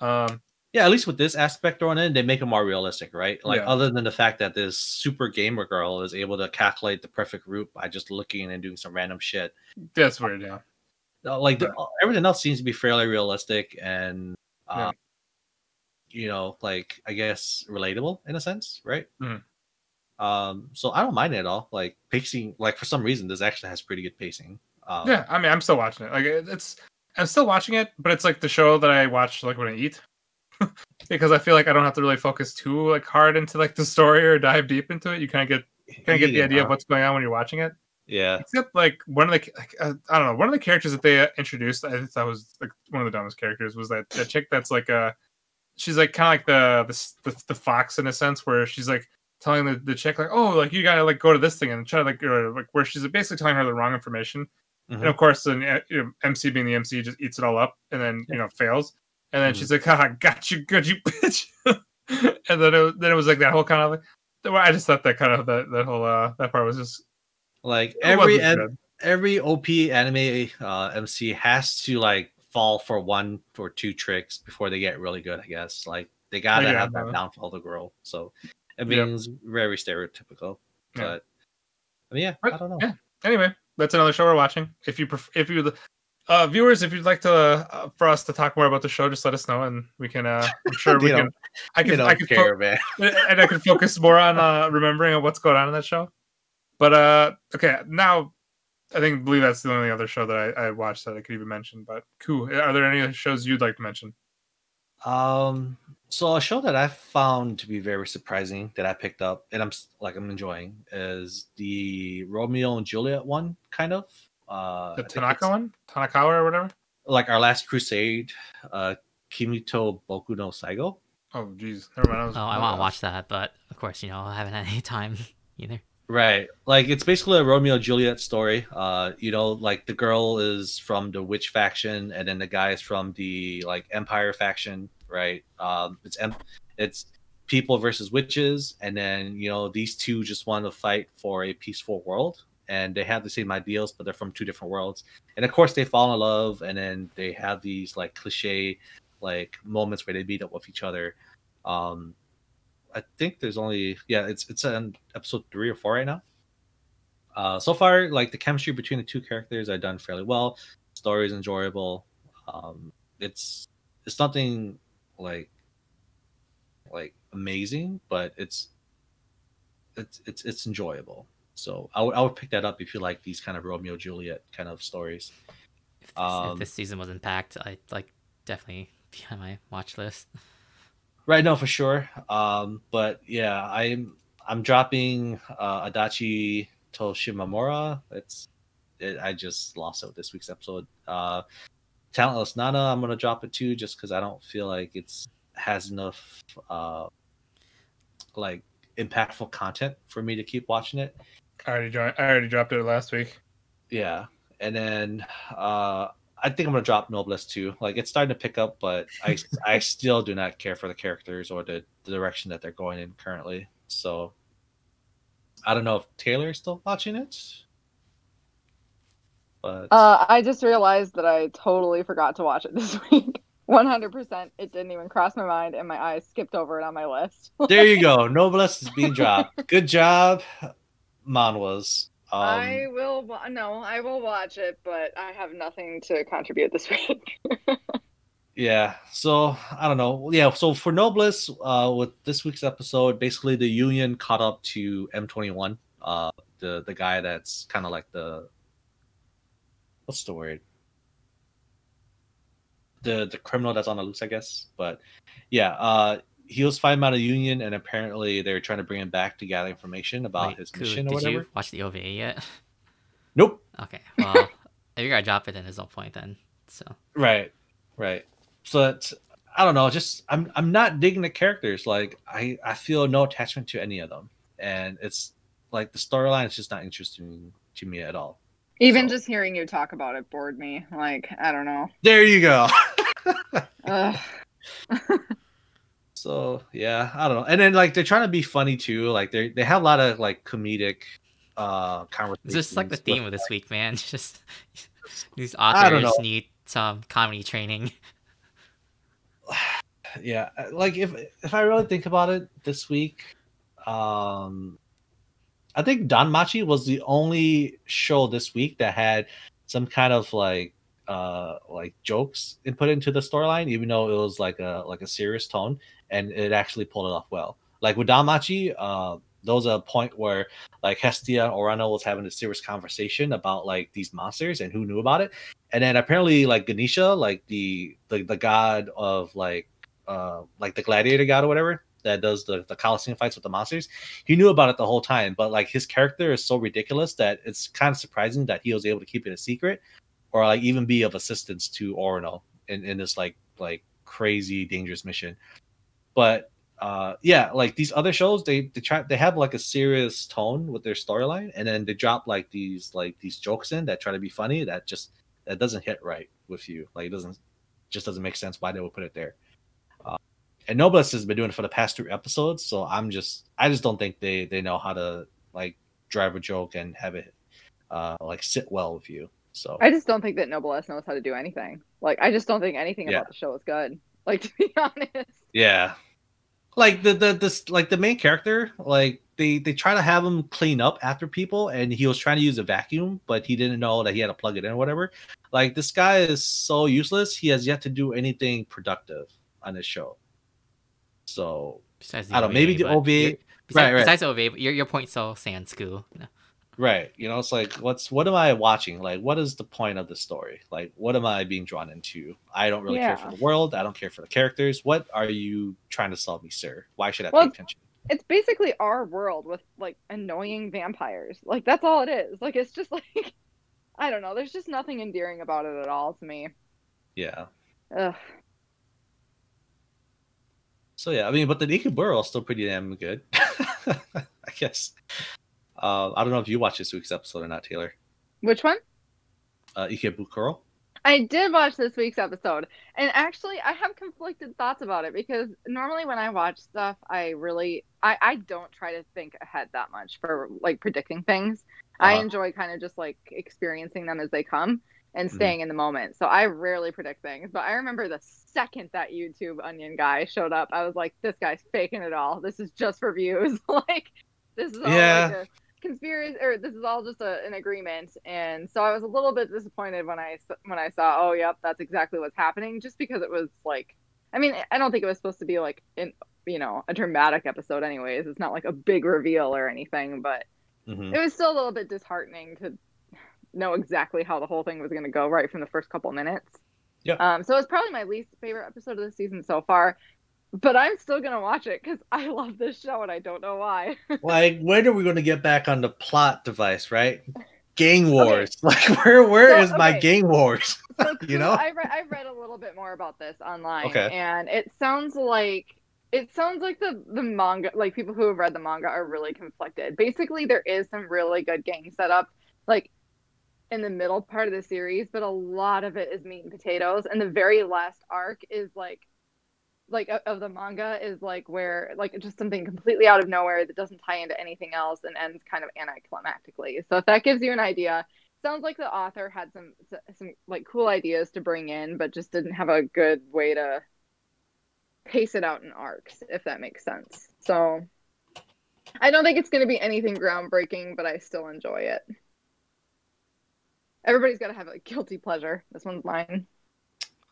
Um yeah, at least with this aspect on in they make them more realistic, right? Like yeah. Other than the fact that this super gamer girl is able to calculate the perfect route by just looking and doing some random shit. That's weird. Yeah. Like the, everything else seems to be fairly realistic and, uh, yeah. you know, like I guess relatable in a sense, right? Mm-hmm. Um, so I don't mind it at all. Like pacing, like for some reason, this actually has pretty good pacing. Um, yeah, I mean, I'm still watching it. Like it's, I'm still watching it, but it's like the show that I watch like when I eat, because I feel like I don't have to really focus too like hard into like the story or dive deep into it. You kind of get kind of get the idea of what's going on when you're watching it. Yeah, except like one of the like, uh, I don't know one of the characters that they uh, introduced. I thought was like one of the dumbest characters was that that chick that's like uh she's like kind of like the, the the the fox in a sense where she's like telling the, the chick like oh like you gotta like go to this thing and try to like or, like where she's basically telling her the wrong information. Mm-hmm. And of course then uh, you know, M C being the M C just eats it all up and then yeah. you know fails and then mm-hmm. she's like ah got you good you bitch. And then it, then it was like that whole kind of like I just thought that kind of that that whole uh that part was just. Like every every O P anime uh, M C has to like fall for one or two tricks before they get really good. I guess like they gotta oh, yeah, have that downfall to grow. So it means yeah. very stereotypical. Yeah. But I mean, yeah, I don't know. Yeah. Anyway, that's another show we're watching. If you pref if you uh, viewers, if you'd like to uh, for us to talk more about the show, just let us know and we can. Uh, I'm sure we can. I can. I can care, man. And I can focus more on uh, remembering what's going on in that show. But uh, okay, now I think I believe that's the only other show that I, I watched that I could even mention. But cool, are there any other shows you'd like to mention? Um, so a show that I found to be very surprising that I picked up and I'm like I'm enjoying is the Romeo and Juliet one, kind of uh, the Tanaka one, Tanakawa or whatever. Like Our Last Crusade, uh, Kimito Boku no Saigo. Oh, geez, never mind. I was, oh, I want to watch that, but of course, you know, I haven't had any time either. Right. Like, it's basically a Romeo and Juliet story. Uh, you know, like, the girl is from the witch faction, and then the guy is from the, like, empire faction, right? Um, it's it's people versus witches, and then, you know, these two just want to fight for a peaceful world, and they have the same ideals, but they're from two different worlds. And, of course, they fall in love, and then they have these, like, cliche, like, moments where they meet up with each other. Um... I think there's only yeah, it's it's on episode three or four right now. Uh, so far, like the chemistry between the two characters are done fairly well. Story is enjoyable. Um, it's it's nothing like like amazing, but it's it's it's it's enjoyable. So I would I would pick that up if you like these kind of Romeo Juliet kind of stories. If this, um, if this season wasn't packed, I'd like definitely be on my watch list. Right, no, for sure. Um, but yeah, I'm I'm dropping uh, Adachi Toshimamura. It's it, I just lost it with this week's episode. Uh, Talentless Nana, I'm gonna drop it too, just because I don't feel like it's has enough uh, like impactful content for me to keep watching it. I already joined, I already dropped it last week. Yeah, and then. Uh, I think I'm gonna drop Noblesse too. Like it's starting to pick up, but I I still do not care for the characters or the, the direction that they're going in currently. So I don't know if Taylor is still watching it. But uh, I just realized that I totally forgot to watch it this week. one hundred percent, it didn't even cross my mind, and my eyes skipped over it on my list. There you go. Noblesse is being dropped. Good job, manhwas. Um, I will no, I will watch it, but I have nothing to contribute this week. Yeah, so I don't know. Yeah, so for Noblesse, uh, with this week's episode, basically the Union caught up to M twenty-one, uh, the the guy that's kind of like the what's the word, the the criminal that's on the loose, I guess. But yeah, uh, he was fighting out of Union, and apparently they're trying to bring him back to gather information about Wait, his cool. mission or Did whatever. Did you watch the O V A yet? Nope. Okay, well, if you're going to drop it, then there's no point then. So. Right, right. So, that's, I don't know, just, I'm I'm not digging the characters. Like, I, I feel no attachment to any of them. And it's, like, the storyline is just not interesting to me at all. Even so. Just hearing you talk about it bored me. Like, I don't know. There you go. Ugh. So yeah, I don't know. And then like they're trying to be funny too. Like they they have a lot of like comedic uh conversations. This is like the theme of this week, man. Just these authors need some comedy training. Yeah, like if if I really think about it this week, um I think Danmachi was the only show this week that had some kind of like uh like jokes input into the storyline, even though it was like a like a serious tone, and it actually pulled it off well. Like with Danmachi, uh there was a point where like Hestia or Rena was having a serious conversation about like these monsters and who knew about it, and then apparently like Ganesha, like the the, the god of like uh like the gladiator god or whatever that does the, the Colosseum fights with the monsters, he knew about it the whole time, but like his character is so ridiculous that it's kind of surprising that he was able to keep it a secret or like even be of assistance to Orino in, in this like like crazy dangerous mission. But uh, yeah, like these other shows, they they try they have like a serious tone with their storyline, and then they drop like these like these jokes in that try to be funny that just that doesn't hit right with you. Like it doesn't just doesn't make sense why they would put it there. Uh, and Noblesse has been doing it for the past three episodes, so I'm just I just don't think they they know how to like drive a joke and have it uh, like sit well with you. So I just don't think that Noblesse knows how to do anything. Like, I just don't think anything yeah. about the show is good. Like, to be honest. Yeah. Like the the this like the main character, like they they try to have him clean up after people, and he was trying to use a vacuum, but he didn't know that he had to plug it in or whatever. Like this guy is so useless. He has yet to do anything productive on this show. So besides the I don't know, maybe the O V A. Besides, right, right. Besides O V A, your your point so sans school. No. Right, you know, it's like, what's what am I watching? Like, what is the point of the story? Like, what am I being drawn into? I don't really yeah. care for the world. I don't care for the characters. What are you trying to sell me, sir? Why should I well, pay attention? It's basically our world with, like, annoying vampires. Like, that's all it is. Like, it's just like, I don't know. There's just nothing endearing about it at all to me. Yeah. Ugh. So, yeah, I mean, but the Ikeboro is still pretty damn good, I guess. Uh, I don't know if you watched this week's episode or not, Taylor. Which one? Uh, Ikebukuro. I did watch this week's episode, and actually I have conflicted thoughts about it, because normally when I watch stuff, I really, I, I don't try to think ahead that much for like predicting things. Uh-huh. I enjoy kind of just like experiencing them as they come and staying mm-hmm. in the moment. So I rarely predict things, but I remember the second that YouTube Onion guy showed up, I was like, this guy's faking it all. This is just for views. Like, this is all yeah. like a conspiracy, or this is all just a, an agreement. And so I was a little bit disappointed when I when I saw, oh, yep, that's exactly what's happening, just because it was like, I mean, I don't think it was supposed to be like, in, you know, a dramatic episode anyways. It's not like a big reveal or anything, but mm-hmm. it was still a little bit disheartening to know exactly how the whole thing was going to go right from the first couple minutes. Yeah. Um, so it's probably my least favorite episode of the season so far. But I'm still going to watch it because I love this show and I don't know why. Like, when are we going to get back on the plot device, right? Gang wars. Okay. Like, where where so, is okay. my gang wars? So, you know? I, re- I read a little bit more about this online. Okay. And it sounds like, it sounds like the, the manga, like people who have read the manga are really conflicted. Basically, there is some really good gang setup, like, in the middle part of the series, but a lot of it is meat and potatoes. And the very last arc is, like, like of the manga is like where like just something completely out of nowhere that doesn't tie into anything else and ends kind of anticlimactically. So if that gives you an idea, sounds like the author had some some like cool ideas to bring in, but just didn't have a good way to pace it out in arcs, if that makes sense. So I don't think it's going to be anything groundbreaking, but I still enjoy it. Everybody's got to have a guilty pleasure. This one's mine.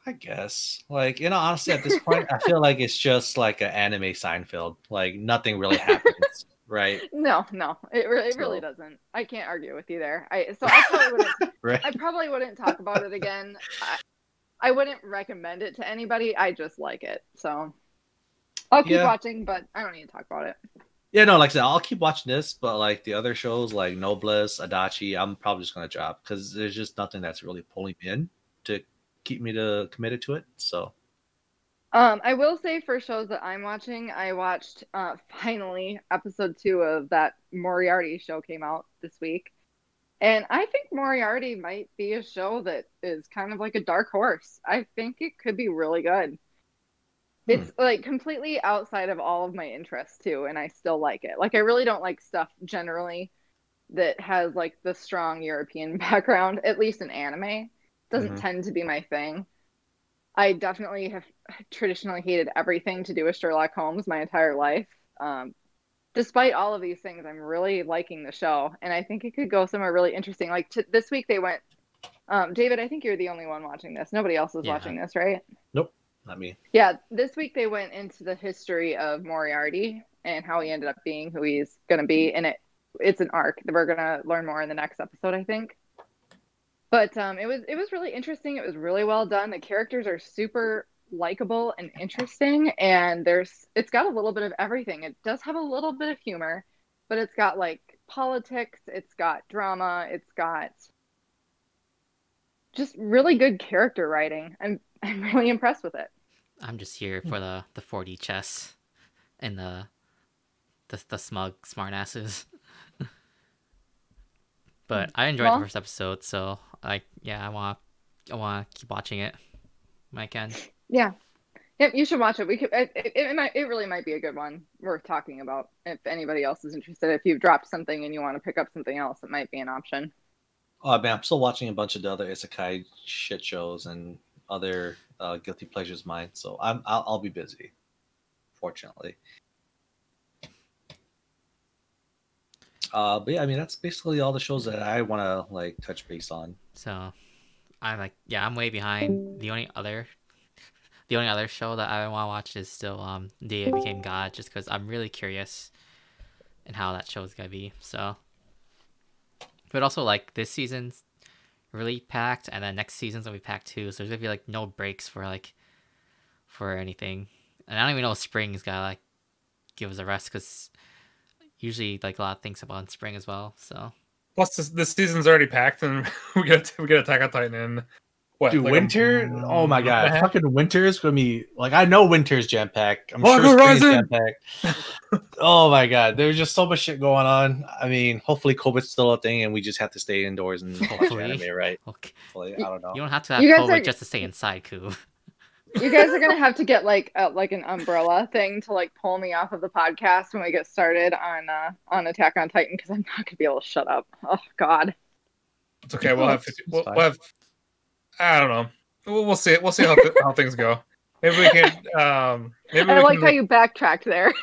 I guess, like, you know, honestly, at this point, I feel like it's just like an anime Seinfeld. Like, nothing really happens, right? No, no, it, re- it so. really doesn't. I can't argue with you there. I so I probably wouldn't. Right. I probably wouldn't talk about it again. I, I wouldn't recommend it to anybody. I just like it, so I'll keep yeah. watching, but I don't need to talk about it. Yeah, no, like I said, I'll keep watching this, but like the other shows, like Noblesse, Adachi, I'm probably just gonna drop because there's just nothing that's really pulling me in to. keep me to committed to it. So um I will say, for shows that I'm watching, I watched uh finally episode two of that Moriarty show came out this week, and I think Moriarty might be a show that is kind of like a dark horse. I think it could be really good. It's hmm. like completely outside of all of my interests too, and I still like it. Like, I really don't like stuff generally that has like the strong European background, at least in anime. Doesn't mm-hmm. tend to be my thing. I definitely have traditionally hated everything to do with Sherlock Holmes my entire life. Um, despite all of these things, I'm really liking the show, and I think it could go somewhere really interesting. Like t- this week, they went. Um, David, I think you're the only one watching this. Nobody else is yeah. watching this, right? Nope, not me. Yeah, this week they went into the history of Moriarty and how he ended up being who he's going to be, and it it's an arc that we're going to learn more in the next episode, I think. But um, it was it was really interesting. It was really well done. The characters are super likable and interesting, and there's it's got a little bit of everything. It does have a little bit of humor, but it's got like politics, it's got drama, it's got just really good character writing. I'm I'm really impressed with it. I'm just here for the, the four D chess and the the, the smug smartasses. But I enjoyed well, the first episode, so I yeah, I want I want to keep watching it when I can. Yeah, yep, you should watch it. We could it it, it, might, it really might be a good one worth talking about if anybody else is interested. If you've dropped something and you want to pick up something else, it might be an option. Oh man, I'm still watching a bunch of the other isekai shit shows and other uh, guilty pleasures mine, so I'm I'll, I'll be busy, fortunately. Uh, but yeah, I mean, that's basically all the shows that I want to like touch base on. So, I'm like, yeah, I'm way behind. The only other, the only other show that I want to watch is still um, The Day I Became God, just because I'm really curious in how that show is gonna be. So, but also like this season's really packed, and then next season's gonna be packed too. So there's gonna be like no breaks for like for anything. And I don't even know if spring's gotta like give us a rest, because usually like a lot of things about in spring as well. So plus this, this season's already packed, and we got we got Attack on Titan in. What, Dude, like winter? A, oh my god, fucking winter is gonna be like, I know winter's jam packed. I'm Walker sure it's jam packed. Oh my god, there's just so much shit going on. I mean, hopefully COVID's still a thing, and we just have to stay indoors and watch anime, right? Okay. Hopefully, I don't know. You don't have to have COVID are... just to stay inside, Koo. You guys are gonna have to get like a, like an umbrella thing to like pull me off of the podcast when we get started on uh, on Attack on Titan, because I'm not gonna be able to shut up. Oh god. It's okay. We'll have fifty, we'll, we'll have. I don't know. We'll, we'll see. We'll see how th how things go. Maybe we can. Um, maybe I we like can... how you backtracked there.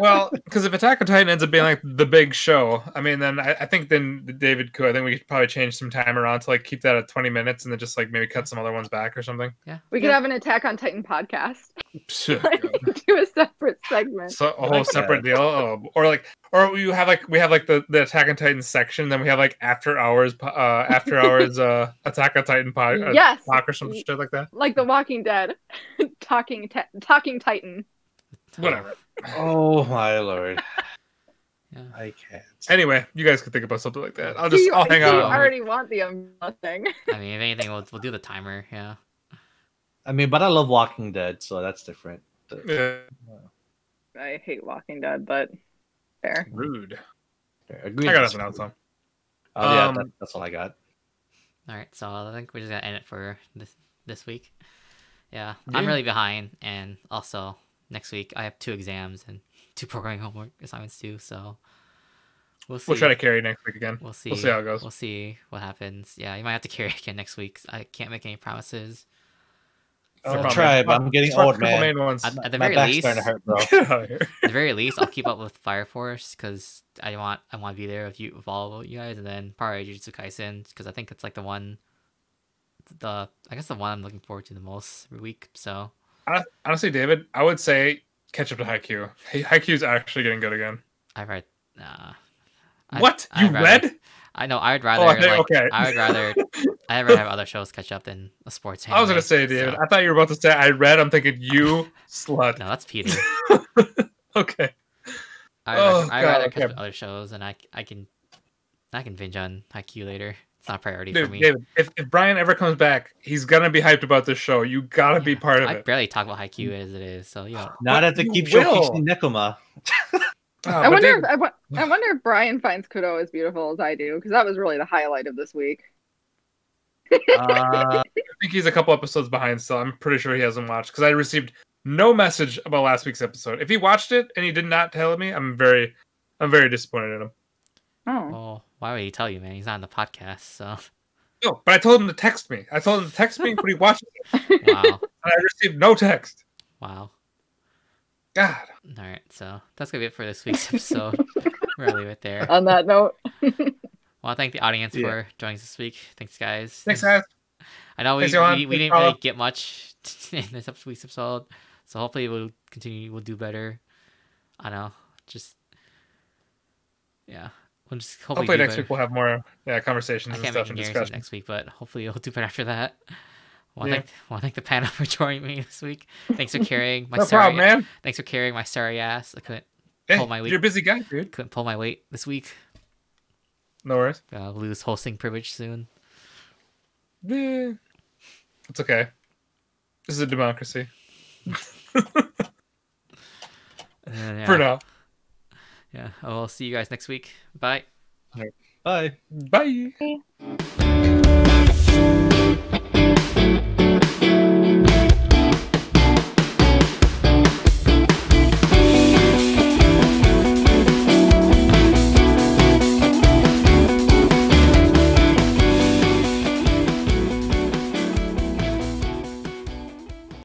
Well, because if Attack on Titan ends up being like the big show, I mean, then I, I think then David could. I think we could probably change some time around to like keep that at twenty minutes, and then just like maybe cut some other ones back or something. Yeah, we could yeah. have an Attack on Titan podcast. Like, do a separate segment. So a whole like separate that. deal, oh, or like, or you have like we have like the the Attack on Titan section, then we have like after hours, uh, after hours, uh, Attack on Titan pod, uh, yes, talk or some shit like that, like the Walking Dead, talking talking Titan. Whatever. Oh my lord. Yeah. I can't. Anyway, you guys could think about something like that. I'll just you, I'll hang out. You already want the umbrella thing. I mean, if anything, we'll we'll do the timer. Yeah. I mean, but I love Walking Dead, so that's different. Yeah. I hate Walking Dead, but fair. Rude. Fair. I got nothing else on. Oh um, yeah, that, that's all I got. All right, so I think we're just gonna end it for this this week. Yeah, yeah. I'm really behind, and also. Next week, I have two exams and two programming homework assignments too, so we'll see. We'll try to carry next week again. We'll see. We'll see how it goes. We'll see what happens. Yeah, you might have to carry again next week. I can't make any promises. So I'll try, but I'm getting old, man. At, at the very least, my back's starting to hurt, bro. Get out of here. At the very least, I'll keep up with Fire Force because I want I want to be there with you, with all of you guys, and then probably Jujutsu Kaisen because I think it's like the one, the I guess the one I'm looking forward to the most every week. So. Honestly, David, I would say catch up to Haikyuu. Haikyuu's actually getting good again. I read. Uh, what I'd, you I'd read? Rather, I know. I'd rather. Oh, like, okay. I would rather. I'd rather have other shows catch up than a sports. Anime, I was gonna say, David. So. I thought you were about to say I read. I'm thinking you slut. No, that's Peter. Okay. I'd rather, oh, I'd rather God, catch okay. up other shows, and I I can I can binge on Haikyuu later. It's not a priority Dude, for me. David, if, if Brian ever comes back, he's going to be hyped about this show. You got to yeah, be part of I it. I barely talk about Haikyuu as it is. So, yeah. Not at the keep show Nekoma. oh, I, wonder if, I, I wonder if Brian finds Kudo as beautiful as I do, because that was really the highlight of this week. uh, I think he's a couple episodes behind still. I'm pretty sure he hasn't watched, because I received no message about last week's episode. If he watched it and he did not tell me, I'm very, I'm very disappointed in him. Oh. Well, why would he tell you, man? He's not on the podcast, so. No, but I told him to text me. I told him to text me, but he watched it. Wow. And I received no text. Wow. God. All right, so that's going to be it for this week's episode. We're going to leave it there. On that note. Well, I thank the audience yeah. for joining us this week. Thanks, guys. Thanks, guys. I know we, Thanks, we, we didn't really get much in this week's episode, so hopefully we'll continue. We'll do better. I know. Just, yeah. We'll just hopefully, hopefully next better. week we'll have more yeah, conversations and stuff and discussion next week, but hopefully we'll do better after that. I want to yeah. thank, well, thank the panel for joining me this week. Thanks for carrying my no sorry problem, man. Thanks for carrying my sorry ass. I couldn't hey, pull my weight. You're a busy guy, dude. Couldn't pull my weight this week. No worries. I'll lose hosting privilege soon. Yeah. It's okay. This is a democracy. then, yeah. For now. Yeah, I'll see you guys next week. Bye. All right. Bye. Bye. Bye.